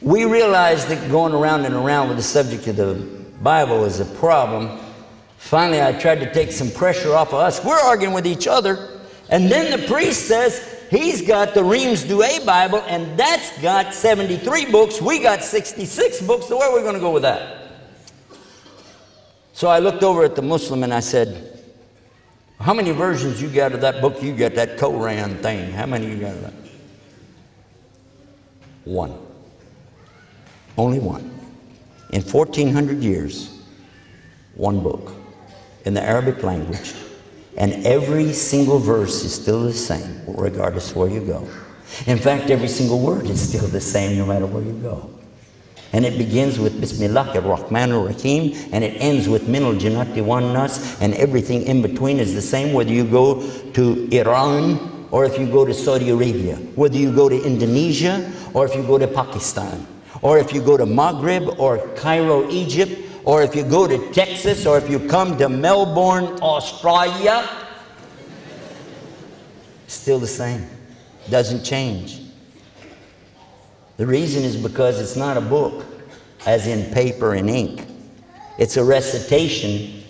We realized that going around and around with the subject of the Bible is a problem. Finally, I tried to take some pressure off of us. We're arguing with each other. And then the priest says he's got the Reims Douay Bible, and that's got seventy-three books. We got sixty-six books. So where are we going to go with that? So I looked over at the Muslim and I said, how many versions you got of that book? You got that Koran thing. How many you got of that? One. Only one. In fourteen hundred years, one book in the Arabic language, and every single verse is still the same, regardless of where you go. In fact, every single word is still the same, no matter where you go. And it begins with Bismillahir Rahmanir Rahim, and it ends with Minal Jannati Wan Nas, and everything in between is the same, whether you go to Iran, or if you go to Saudi Arabia, whether you go to Indonesia, or if you go to Pakistan, or if you go to Maghreb, or Cairo, Egypt, or if you go to Texas, or if you come to Melbourne, Australia, still the same. Doesn't change. The reason is because it's not a book, as in paper and ink. It's a recitation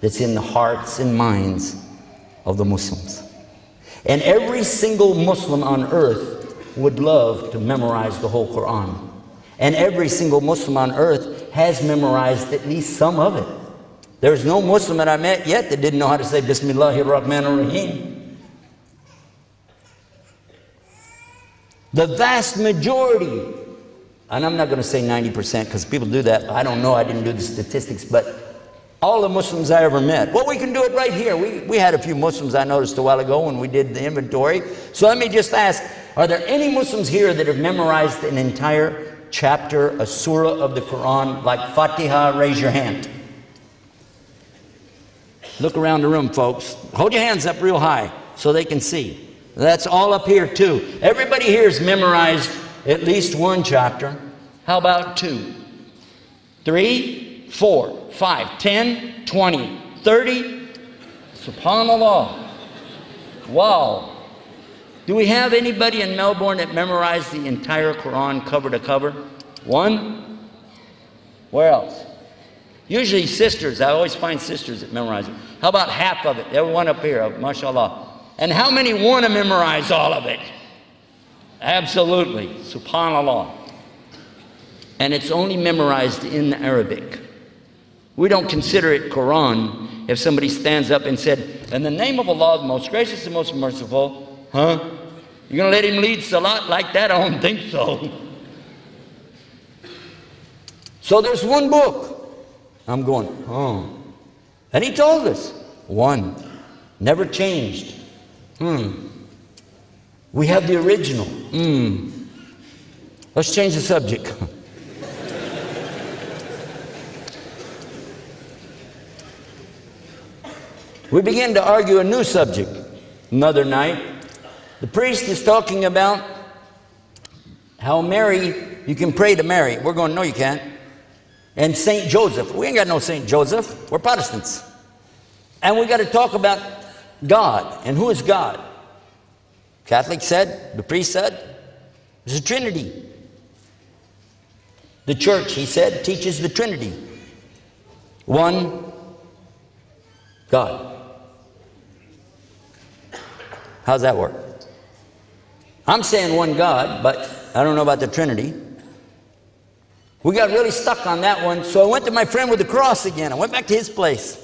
that's in the hearts and minds of the Muslims. And every single Muslim on earth would love to memorize the whole Quran. And every single Muslim on earth has memorized at least some of it. There's no Muslim that I met yet that didn't know how to say Bismillahir Rahmanir Rahim. The vast majority, and I'm not going to say ninety percent because people do that. I don't know. I didn't do the statistics, but all the Muslims I ever met. Well, we can do it right here. We, we had a few Muslims I noticed a while ago when we did the inventory. So let me just ask, are there any Muslims here that have memorized an entire chapter, a surah of the Quran, like Fatiha? Raise your hand. Look around the room, folks. Hold your hands up real high so they can see. That's all up here too. Everybody here has memorized at least one chapter. How about two? Three? Four, five, ten, twenty, thirty. SubhanAllah. Wow. Do we have anybody in Melbourne that memorized the entire Quran cover to cover? One? Where else? Usually sisters. I always find sisters that memorize it. How about half of it? Everyone up here, mashallah. And how many want to memorize all of it? Absolutely. SubhanAllah. And it's only memorized in Arabic. We don't consider it Quran if somebody stands up and said, in the name of Allah, the most gracious and most merciful, huh? You're gonna let him lead Salat like that? I don't think so. So there's one book. I'm going, oh. And he told us, one, never changed. Hmm. We have the original. Hmm. Let's change the subject. We begin to argue a new subject. Another night, the priest is talking about how Mary, you can pray to Mary. We're going, no, you can't. And Saint Joseph. We ain't got no Saint Joseph. We're Protestants. And we got to talk about God. And who is God? Catholic said, the priest said, there's a Trinity. The church, he said, teaches the Trinity. One God. How's that work? I'm saying one God, but I don't know about the Trinity. We got really stuck on that one, so I went to my friend with the cross again. I went back to his place.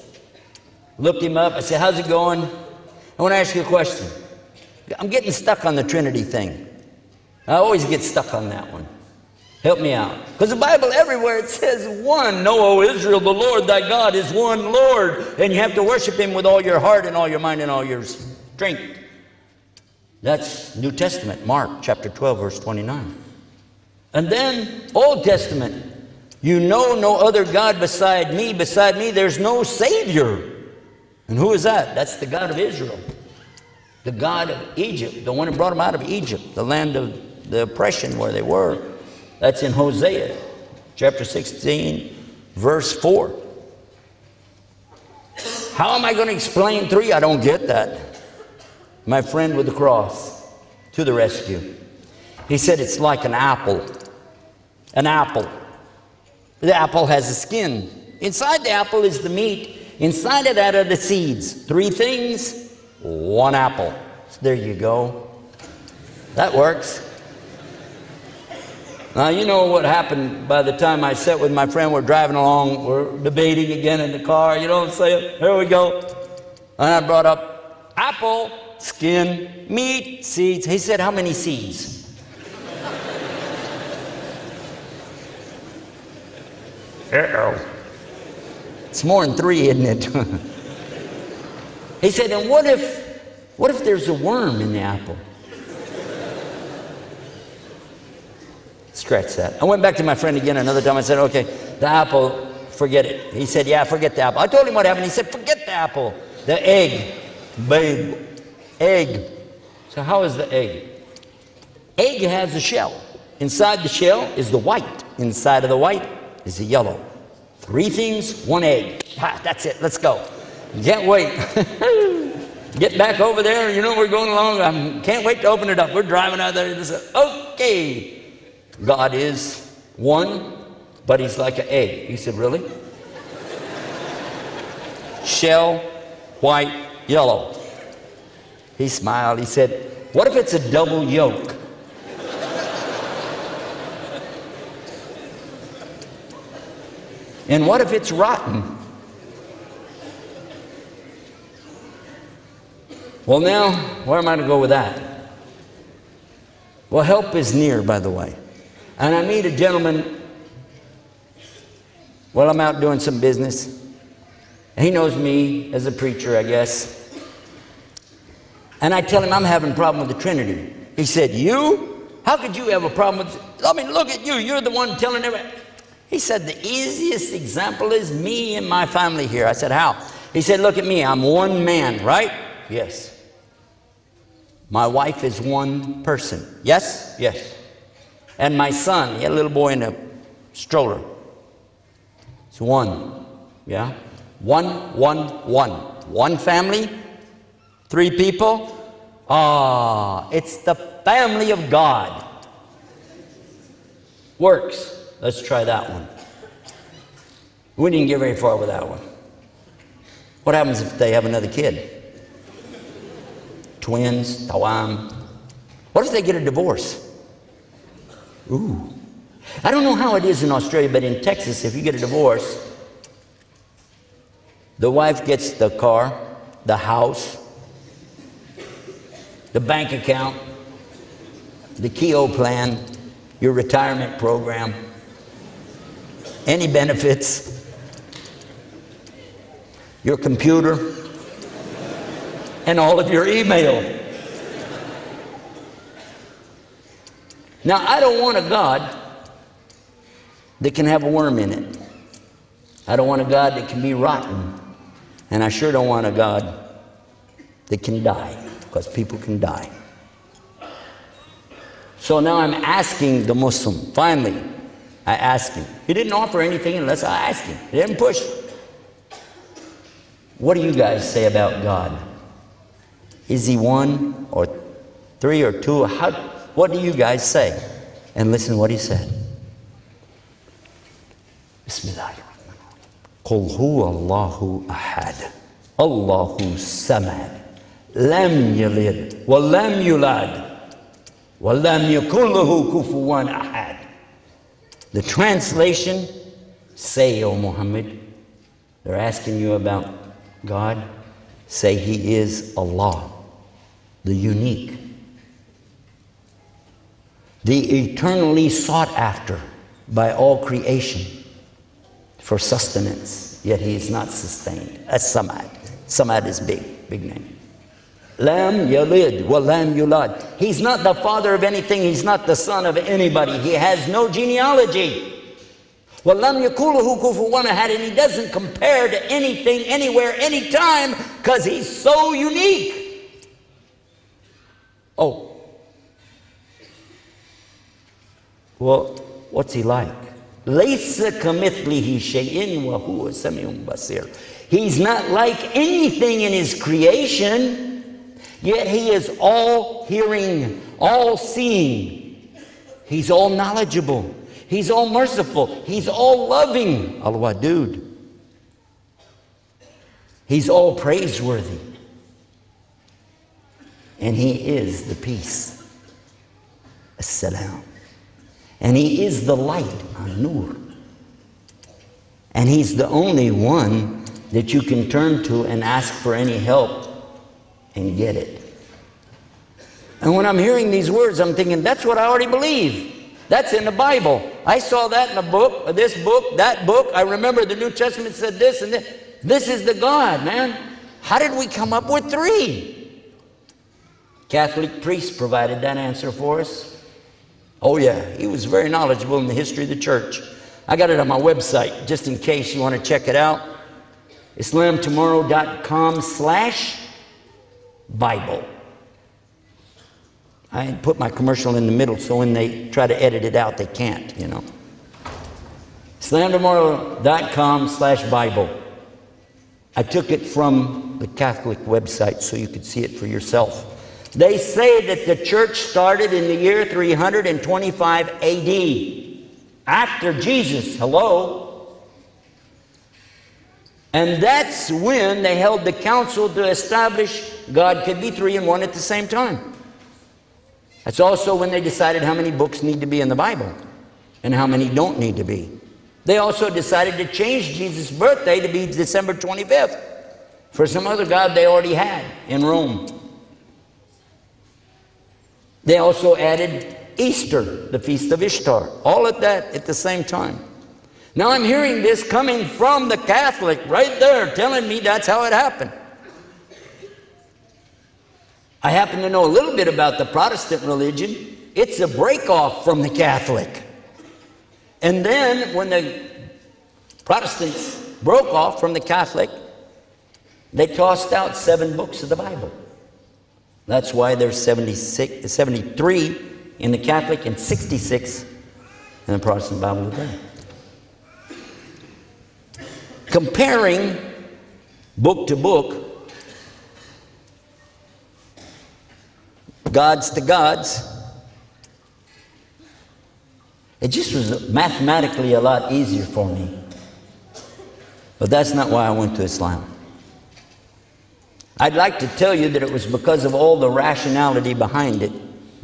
Looked him up. I said, how's it going? I want to ask you a question. I'm getting stuck on the Trinity thing. I always get stuck on that one. Help me out. Because the Bible everywhere, it says one. Know, O Israel, the Lord thy God is one Lord. And you have to worship him with all your heart and all your mind and all your strength. That's New Testament, Mark chapter twelve, verse twenty-nine. And then Old Testament. You know no other God beside me. Beside me, there's no Savior. And who is that? That's the God of Israel. The God of Egypt. The one who brought them out of Egypt. The land of the oppression where they were. That's in Hosea chapter sixteen, verse four. How am I going to explain three? I don't get that. My friend with the cross to the rescue. He said it's like an apple. An apple. The apple has a skin. Inside the apple is the meat. Inside of that are the seeds. Three things, one apple. So there you go. That works. Now you know what happened by the time I sat with my friend. We're driving along. We're debating again in the car. You know what I'm saying? Here we go. And I brought up apple. Skin, meat, seeds. He said, how many seeds? Uh-oh. It's more than three, isn't it? He said, and what if, what if there's a worm in the apple? Scratch that. I went back to my friend again another time. I said, okay, the apple, forget it. He said, yeah, forget the apple. I told him what happened. He said, forget the apple. The egg, babe. Egg. So how is the egg? Egg has a shell. Inside the shell is the white. Inside of the white is the yellow. Three things, one egg. Ha, that's it. Let's go. Can't wait. Get back over there. You know, we're going along. I can't wait to open it up. We're driving out there. Okay. God is one, but he's like an egg. He said, really? Shell, white, yellow. He smiled. He said, what if it's a double yolk? And what if it's rotten? Well, now, where am I to go with that? Well, help is near, by the way. And I meet a gentleman. Well, I'm out doing some business. He knows me as a preacher, I guess. And I tell him I'm having a problem with the Trinity. He said, you? How could you have a problem with it? I mean, look at you. You're the one telling everybody. He said, the easiest example is me and my family here. I said, how? He said, look at me. I'm one man, right? Yes. My wife is one person. Yes? Yes. And my son, he had a little boy in a stroller. It's one. Yeah? One, one, one. One family. Three people. Ah, it's the family of God. Works. Let's try that one. We didn't get very far with that one. What happens if they have another kid? Twins, tawam. What if they get a divorce? Ooh. I don't know how it is in Australia, but in Texas, if you get a divorce, the wife gets the car, the house, the bank account, the K E O plan, your retirement program, any benefits, your computer, and all of your email. Now, I don't want a God that can have a worm in it. I don't want a God that can be rotten. And I sure don't want a God that can die. Because people can die. So now I'm asking the Muslim, finally, I ask him. He didn't offer anything unless I asked him. He didn't push. What do you guys say about God? Is he one or three or two? How, what do you guys say? And listen to what he said. Bismillahirrahmanirrahim. Qul huwa Allahu ahad. Allahu samad. Lam yalid, wa lam yulad, wa lam yakul lahu kufuwan ahad. The translation, say, O Muhammad, they're asking you about God. Say He is Allah, the unique, the eternally sought after by all creation for sustenance, yet He is not sustained. As-Samad. Samad is big, big name. Lam yalid wa lam yulad. He's not the father of anything. He's not the son of anybody. He has no genealogy. Wa lam yakul lahu kufuwan ahad. And he doesn't compare to anything, anywhere, anytime, because he's so unique. Oh. Well, what's he like? Laysa kamithlihi shay'in wa huwa sami'un basir. He's not like anything in his creation. Yet he is all hearing, all seeing. He's all knowledgeable. He's all merciful. He's all loving. Al-Wadud. He's all praiseworthy. And he is the peace. As-Salam. And he is the light. An-Nur. And he's the only one that you can turn to and ask for any help. And get it. And when I'm hearing these words, I'm thinking, that's what I already believe. That's in the Bible. I saw that in a book, or this book, that book. I remember the New Testament said this and this. This is the God, man. How did we come up with three? Catholic priest provided that answer for us. Oh yeah, he was very knowledgeable in the history of the church. I got it on my website, just in case you want to check it out. Islamtomorrow.com slash Bible. I put my commercial in the middle, so when they try to edit it out, they can't, you know. Islamtomorrow.com slash Bible. I took it from the Catholic website so you could see it for yourself. They say that the church started in the year three hundred twenty-five A D after Jesus. Hello? And that's when they held the council to establish God could be three and one at the same time. That's also when they decided how many books need to be in the Bible and how many don't need to be. They also decided to change Jesus' birthday to be December twenty-fifth for some other God they already had in Rome. They also added Easter, the Feast of Ishtar, all of that at the same time. Now I'm hearing this coming from the Catholic right there, telling me that's how it happened. I happen to know a little bit about the Protestant religion. It's a break-off from the Catholic. And then when the Protestants broke off from the Catholic, they tossed out seven books of the Bible. That's why there's seventy-six, seventy-three in the Catholic and sixty-six in the Protestant Bible today. Comparing book to book, gods to gods, it just was mathematically a lot easier for me. But that's not why I went to Islam. I'd like to tell you that it was because of all the rationality behind it,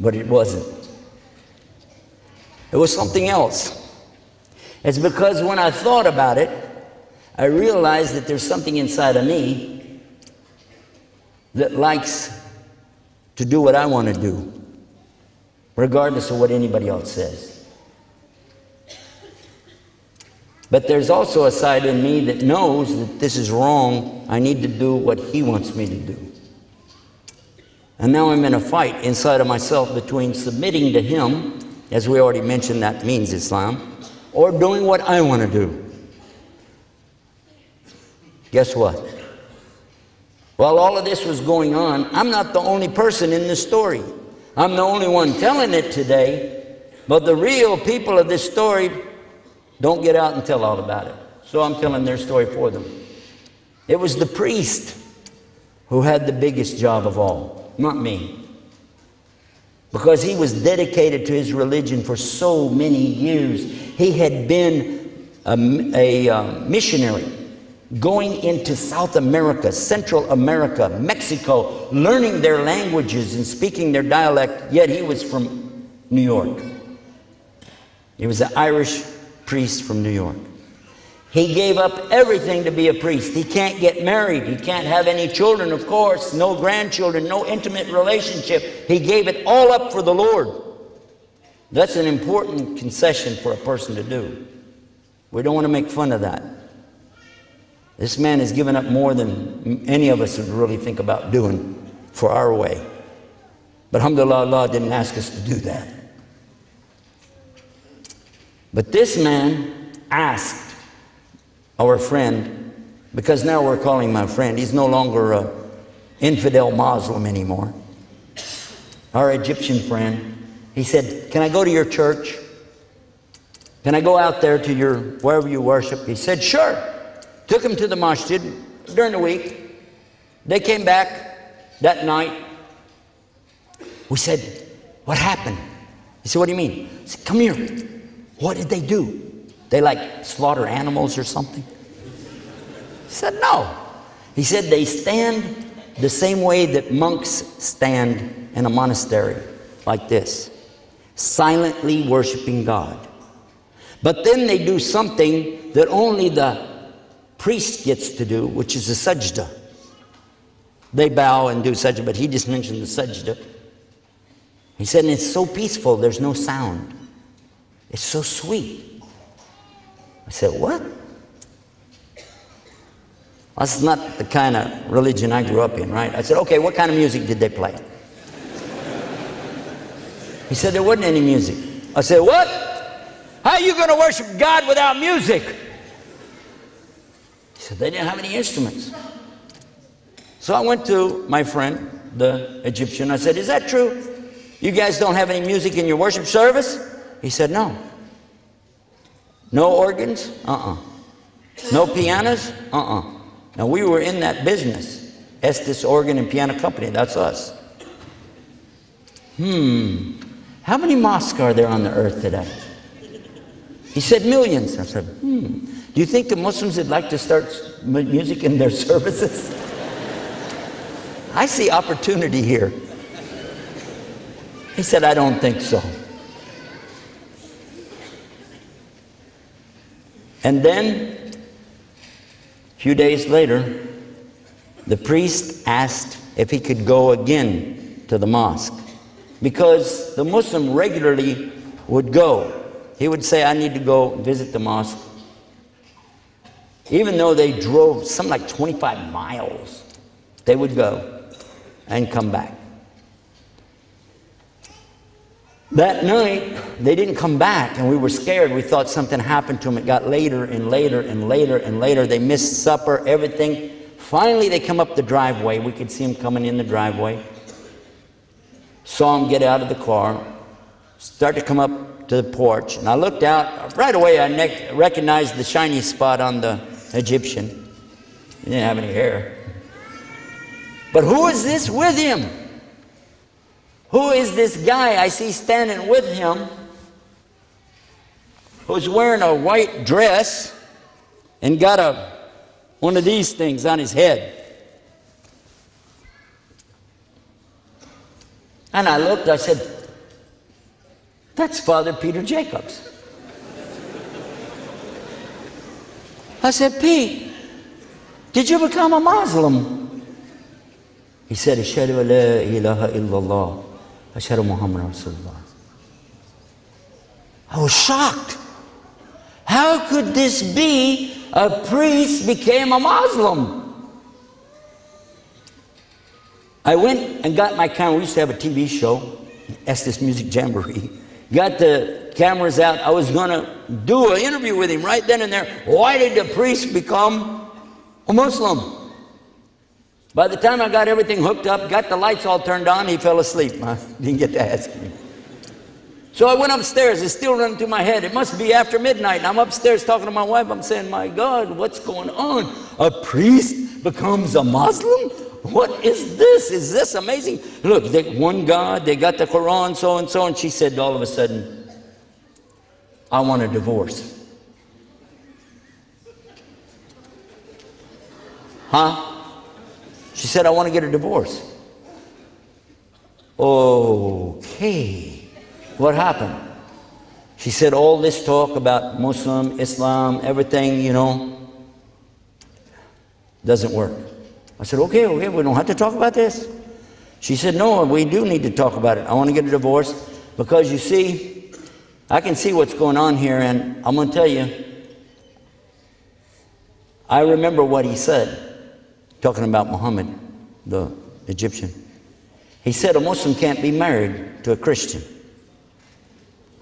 but it wasn't. It was something else. It's because when I thought about it, I realized that there's something inside of me that likes to do what I want to do, regardless of what anybody else says. But there's also a side in me that knows that this is wrong. I need to do what he wants me to do. And now I'm in a fight inside of myself between submitting to him, as we already mentioned that means Islam, or doing what I want to do. Guess what? While all of this was going on, I'm not the only person in this story. I'm the only one telling it today, but the real people of this story don't get out and tell all about it. So I'm telling their story for them. It was the priest who had the biggest job of all, not me. Because he was dedicated to his religion for so many years. He had been a, a uh, missionary going into South America, Central America, Mexico, learning their languages and speaking their dialect, yet he was from New York. He was an Irish priest from New York. He gave up everything to be a priest. He can't get married. He can't have any children, of course, no grandchildren, no intimate relationship. He gave it all up for the Lord. That's an important concession for a person to do. We don't want to make fun of that. This man has given up more than any of us would really think about doing for our way. But alhamdulillah, Allah didn't ask us to do that. But this man asked our friend, because now we're calling my friend, he's no longer an infidel Muslim anymore, our Egyptian friend, he said, can I go to your church? Can I go out there to your, wherever you worship? He said, sure. Took him to the masjid during the week. They came back that night. We said, what happened? He said, what do you mean? I said, come here. What did they do? They like slaughter animals or something? He said, no. He said, they stand the same way that monks stand in a monastery, like this, silently worshiping God. But then they do something that only the priest gets to do, which is the sajda. They bow and do sajda, but he just mentioned the sajda. He said, and it's so peaceful, there's no sound. It's so sweet. I said, what? That's not the kind of religion I grew up in, right? I said, okay, what kind of music did they play? He said, there wasn't any music. I said, what? How are you going to worship God without music? He said, they didn't have any instruments. So I went to my friend, the Egyptian. I said, is that true? You guys don't have any music in your worship service? He said, no. No organs? Uh-uh. No pianos? Uh-uh. Now, we were in that business. Estes Organ and Piano Company, that's us. Hmm. How many mosques are there on the earth today? He said, millions. I said, hmm. Do you think the Muslims would like to start music in their services? I see opportunity here. He said, I don't think so. And then, a few days later, the priest asked if he could go again to the mosque, because the Muslim regularly would go. He would say, I need to go visit the mosque. Even though they drove something like twenty-five miles, they would go and come back. That night, they didn't come back, and we were scared. We thought something happened to them. It got later and later and later and later. They missed supper, everything. Finally, they come up the driveway. We could see them coming in the driveway. Saw them get out of the car, start to come up to the porch. And I looked out. Right away, I recognized the shiny spot on the Egyptian. He didn't have any hair. But who is this with him? Who is this guy I see standing with him, who's wearing a white dress and got a, one of these things on his head? And I looked, I said, that's Father Peter Jacobs. I said, Pete, did you become a Muslim? He said, Ashhadu an la ilaha illallah. Ashhadu Muhammad Rasulullah. I was shocked. How could this be? A priest became a Muslim. I went and got my camera. We used to have a T V show, Estes Music Jamboree. Got the cameras out. I was going to do an interview with him right then and there. Why did the priest become a Muslim? By the time I got everything hooked up, got the lights all turned on, he fell asleep. I didn't get to ask him. So I went upstairs. It's still running through my head. It must be after midnight. And I'm upstairs talking to my wife. I'm saying, my God, what's going on? A priest becomes a Muslim? What is this? Is this amazing? Look, they, one God, they got the Quran, so and so. And she said, all of a sudden, I want a divorce. Huh? She said, I want to get a divorce. Okay. What happened? She said, all this talk about Muslim, Islam, everything, you know, doesn't work. I said, okay, okay, we don't have to talk about this. She said, no, we do need to talk about it. I want to get a divorce because, you see, I can see what's going on here, and I'm going to tell you, I remember what he said. Talking about Muhammad, the Egyptian. He said, a Muslim can't be married to a Christian.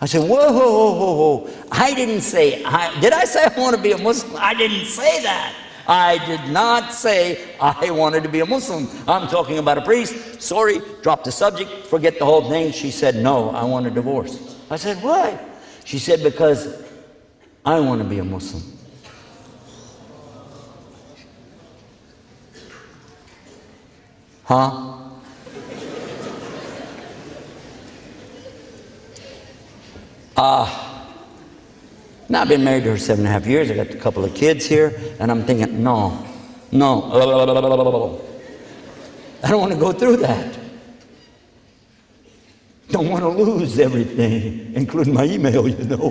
I said, whoa, whoa, whoa, whoa. I didn't say, I, did I say I want to be a Muslim? I didn't say that. I did not say I wanted to be a Muslim. I'm talking about a priest. Sorry, drop the subject, forget the whole thing. She said, no, I want a divorce. I said, why? She said, because I want to be a Muslim. Huh? Ah. uh, now I've been married to her seven and a half years. I got a couple of kids here, and I'm thinking, no, no. I don't want to go through that. Don't want to lose everything, including my email, you know.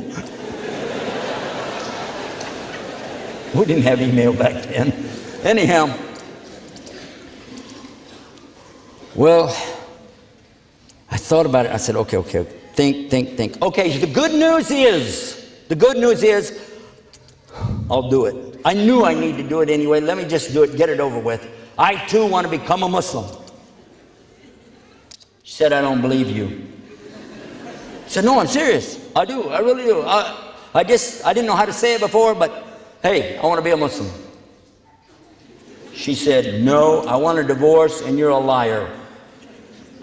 We didn't have email back then. Anyhow. Well, I thought about it. I said, okay, okay, think, think, think. Okay, the good news is, the good news is, I'll do it. I knew I need to do it anyway. Let me just do it, get it over with. I, too, want to become a Muslim. She said, I don't believe you. I said, no, I'm serious. I do, I really do. I, I just, I didn't know how to say it before, but hey, I want to be a Muslim. She said, no, I want a divorce, and you're a liar.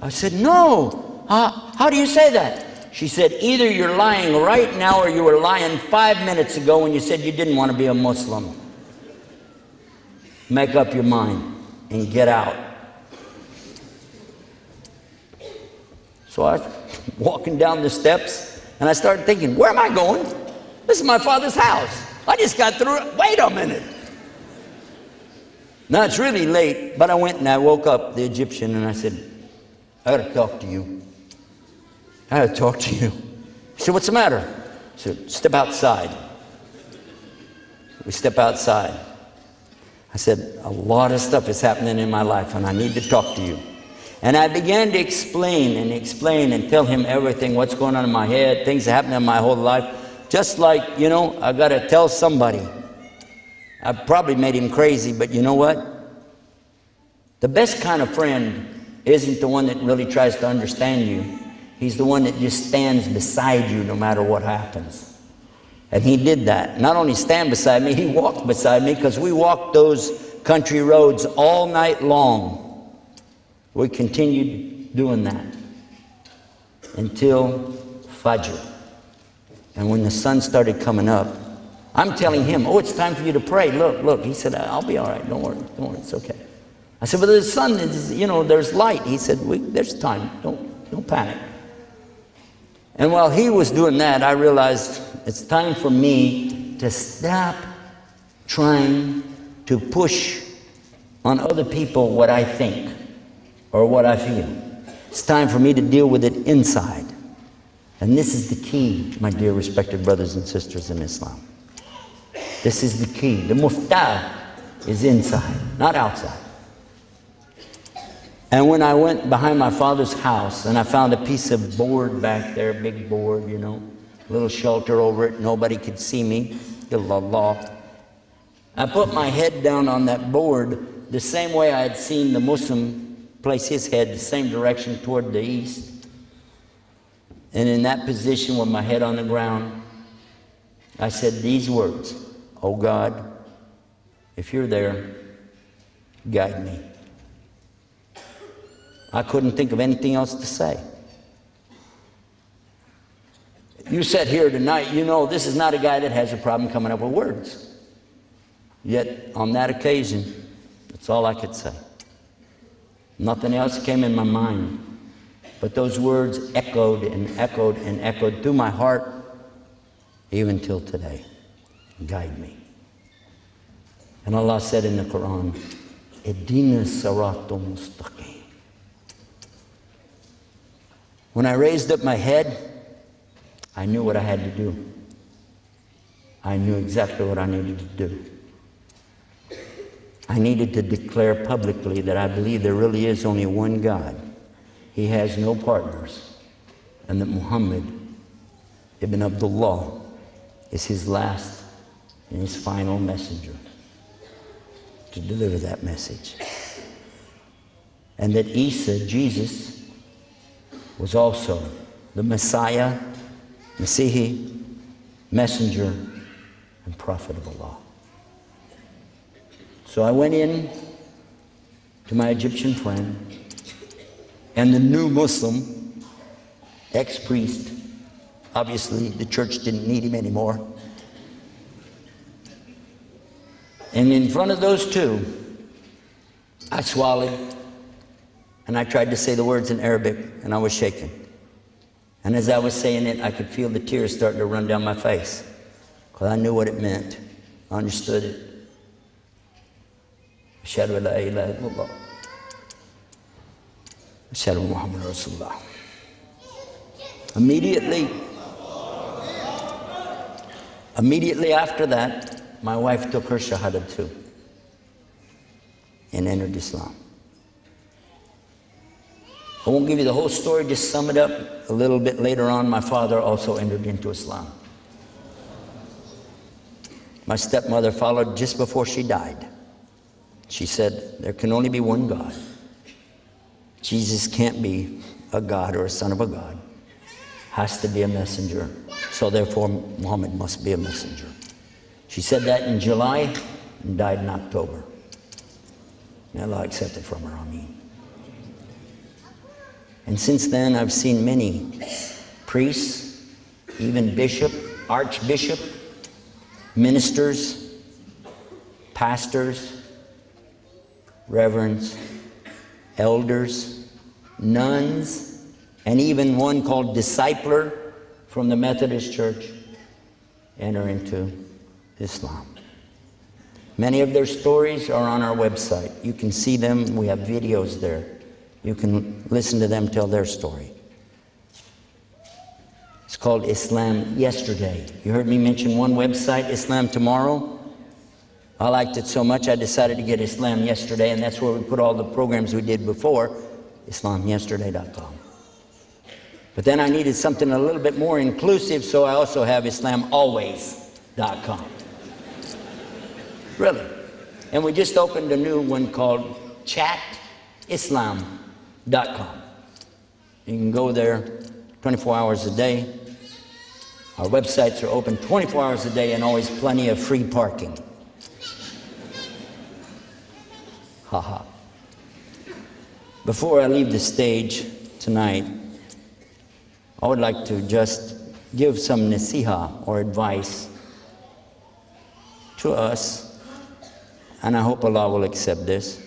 I said, no, uh, how do you say that? She said, either you're lying right now or you were lying five minutes ago when you said you didn't want to be a Muslim. Make up your mind and get out. So I was walking down the steps, and I started thinking, where am I going? This is my father's house. I just got through it. Wait a minute. Now, it's really late, but I went and I woke up the Egyptian, and I said, I gotta talk to you. I gotta talk to you. He said, what's the matter? I said, step outside. We step outside. I said, a lot of stuff is happening in my life, and I need to talk to you. And I began to explain and explain and tell him everything, what's going on in my head, things that happened in my whole life. Just like, you know, I gotta tell somebody. I probably made him crazy, but you know what? The best kind of friend isn't the one that really tries to understand you. He's the one that just stands beside you no matter what happens. And he did that. Not only stand beside me, he walked beside me, because we walked those country roads all night long. We continued doing that until Fajr. And when the sun started coming up, I'm telling him, oh, it's time for you to pray. Look, look. He said, I'll be all right. Don't worry. Don't worry. It's okay. I said, but the sun is, you know, there's light. He said, we, there's time. Don't, don't panic. And while he was doing that, I realized it's time for me to stop trying to push on other people what I think or what I feel. It's time for me to deal with it inside. And this is the key, my dear respected brothers and sisters in Islam. This is the key. The muftah is inside, not outside. And when I went behind my father's house and I found a piece of board back there, big board, you know, little shelter over it, nobody could see me. Illallah. I put my head down on that board the same way I had seen the Muslim place his head, the same direction toward the east. And in that position with my head on the ground, I said these words, oh God, if you're there, guide me. I couldn't think of anything else to say. You sat here tonight, you know this is not a guy that has a problem coming up with words. Yet on that occasion, that's all I could say. Nothing else came in my mind. But those words echoed and echoed and echoed through my heart, even till today. Guide me. And Allah said in the Quran, Ihdina siratal mustaqim. When I raised up my head, I knew what I had to do. I knew exactly what I needed to do. I needed to declare publicly that I believe there really is only one God. He has no partners, and that Muhammad ibn Abdullah is his last and his final messenger to deliver that message. And that Isa, Jesus, was also the Messiah, Masihi, messenger, and prophet of Allah. So I went in to my Egyptian friend, and the new Muslim, ex-priest, obviously the church didn't need him anymore. And in front of those two, I swallowed and I tried to say the words in Arabic, and I was shaking. And as I was saying it, I could feel the tears starting to run down my face, because I knew what it meant. I understood it. Ashhadu an la ilaha illallah. Ashhadu Muhammad Rasulullah. Immediately, immediately after that, my wife took her shahada too and entered Islam. I won't give you the whole story, just sum it up. A little bit later on, my father also entered into Islam. My stepmother followed just before she died. She said, there can only be one God. Jesus can't be a god or a son of a god. Has to be a messenger. So therefore, Muhammad must be a messenger. She said that in July and died in October. May Allah accept it from her, Ameen. And since then, I've seen many priests, even bishop, archbishop, ministers, pastors, reverends, elders, nuns, and even one called discipler from the Methodist Church enter into Islam. Many of their stories are on our website. You can see them. We have videos there. You can listen to them tell their story. It's called Islam Yesterday. You heard me mention one website, Islam Tomorrow. I liked it so much, I decided to get Islam Yesterday, and that's where we put all the programs we did before, islam yesterday dot com. But then I needed something a little bit more inclusive, so I also have islam always dot com. really. And we just opened a new one called chat islam dot com. You can go there twenty-four hours a day. Our websites are open twenty-four hours a day and always plenty of free parking. Ha ha. Before I leave the stage tonight, I would like to just give some nasiha or advice to us, and I hope Allah will accept this.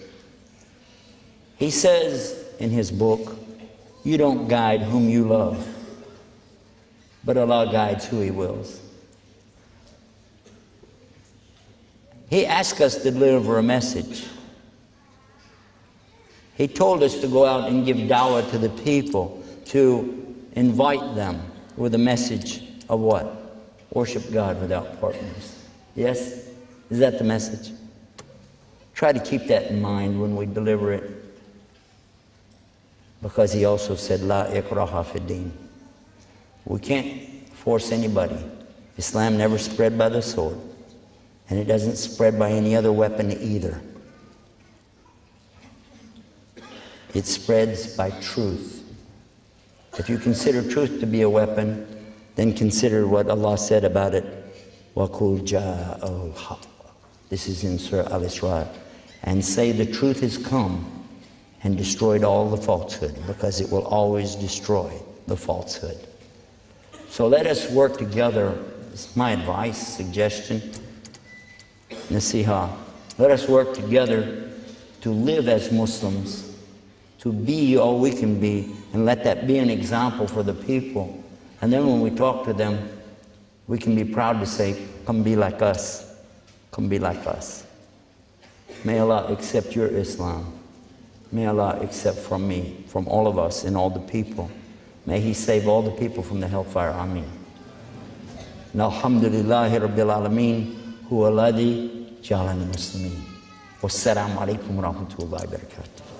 He says in his book, you don't guide whom you love, but Allah guides who He wills. He asked us to deliver a message. He told us to go out and give dawah to the people, to invite them with a message of what? Worship God without partners. Yes? Is that the message? Try to keep that in mind when we deliver it. Because He also said, La ikraha fi din. We can't force anybody. Islam never spread by the sword. And it doesn't spread by any other weapon either. It spreads by truth. If you consider truth to be a weapon, then consider what Allah said about it. وَقُلْ جَاءَ الْحَقِّ. This is in Surah Al-Isra. And say the truth has come and destroyed all the falsehood, because it will always destroy the falsehood. So let us work together. It's my advice, suggestion, nasiha. Let us work together to live as Muslims, to be all we can be, and let that be an example for the people. And then when we talk to them, we can be proud to say, come be like us. Come be like us. May Allah accept your Islam. May Allah accept from me, from all of us and all the people. May He save all the people from the hellfire. Ameen. Alhamdulillahi Rabbil Alameen. Huwa Alladhi Ja'alana Muslimin. Wassalamu alaikum wa rahmatullahi wa barakatuh.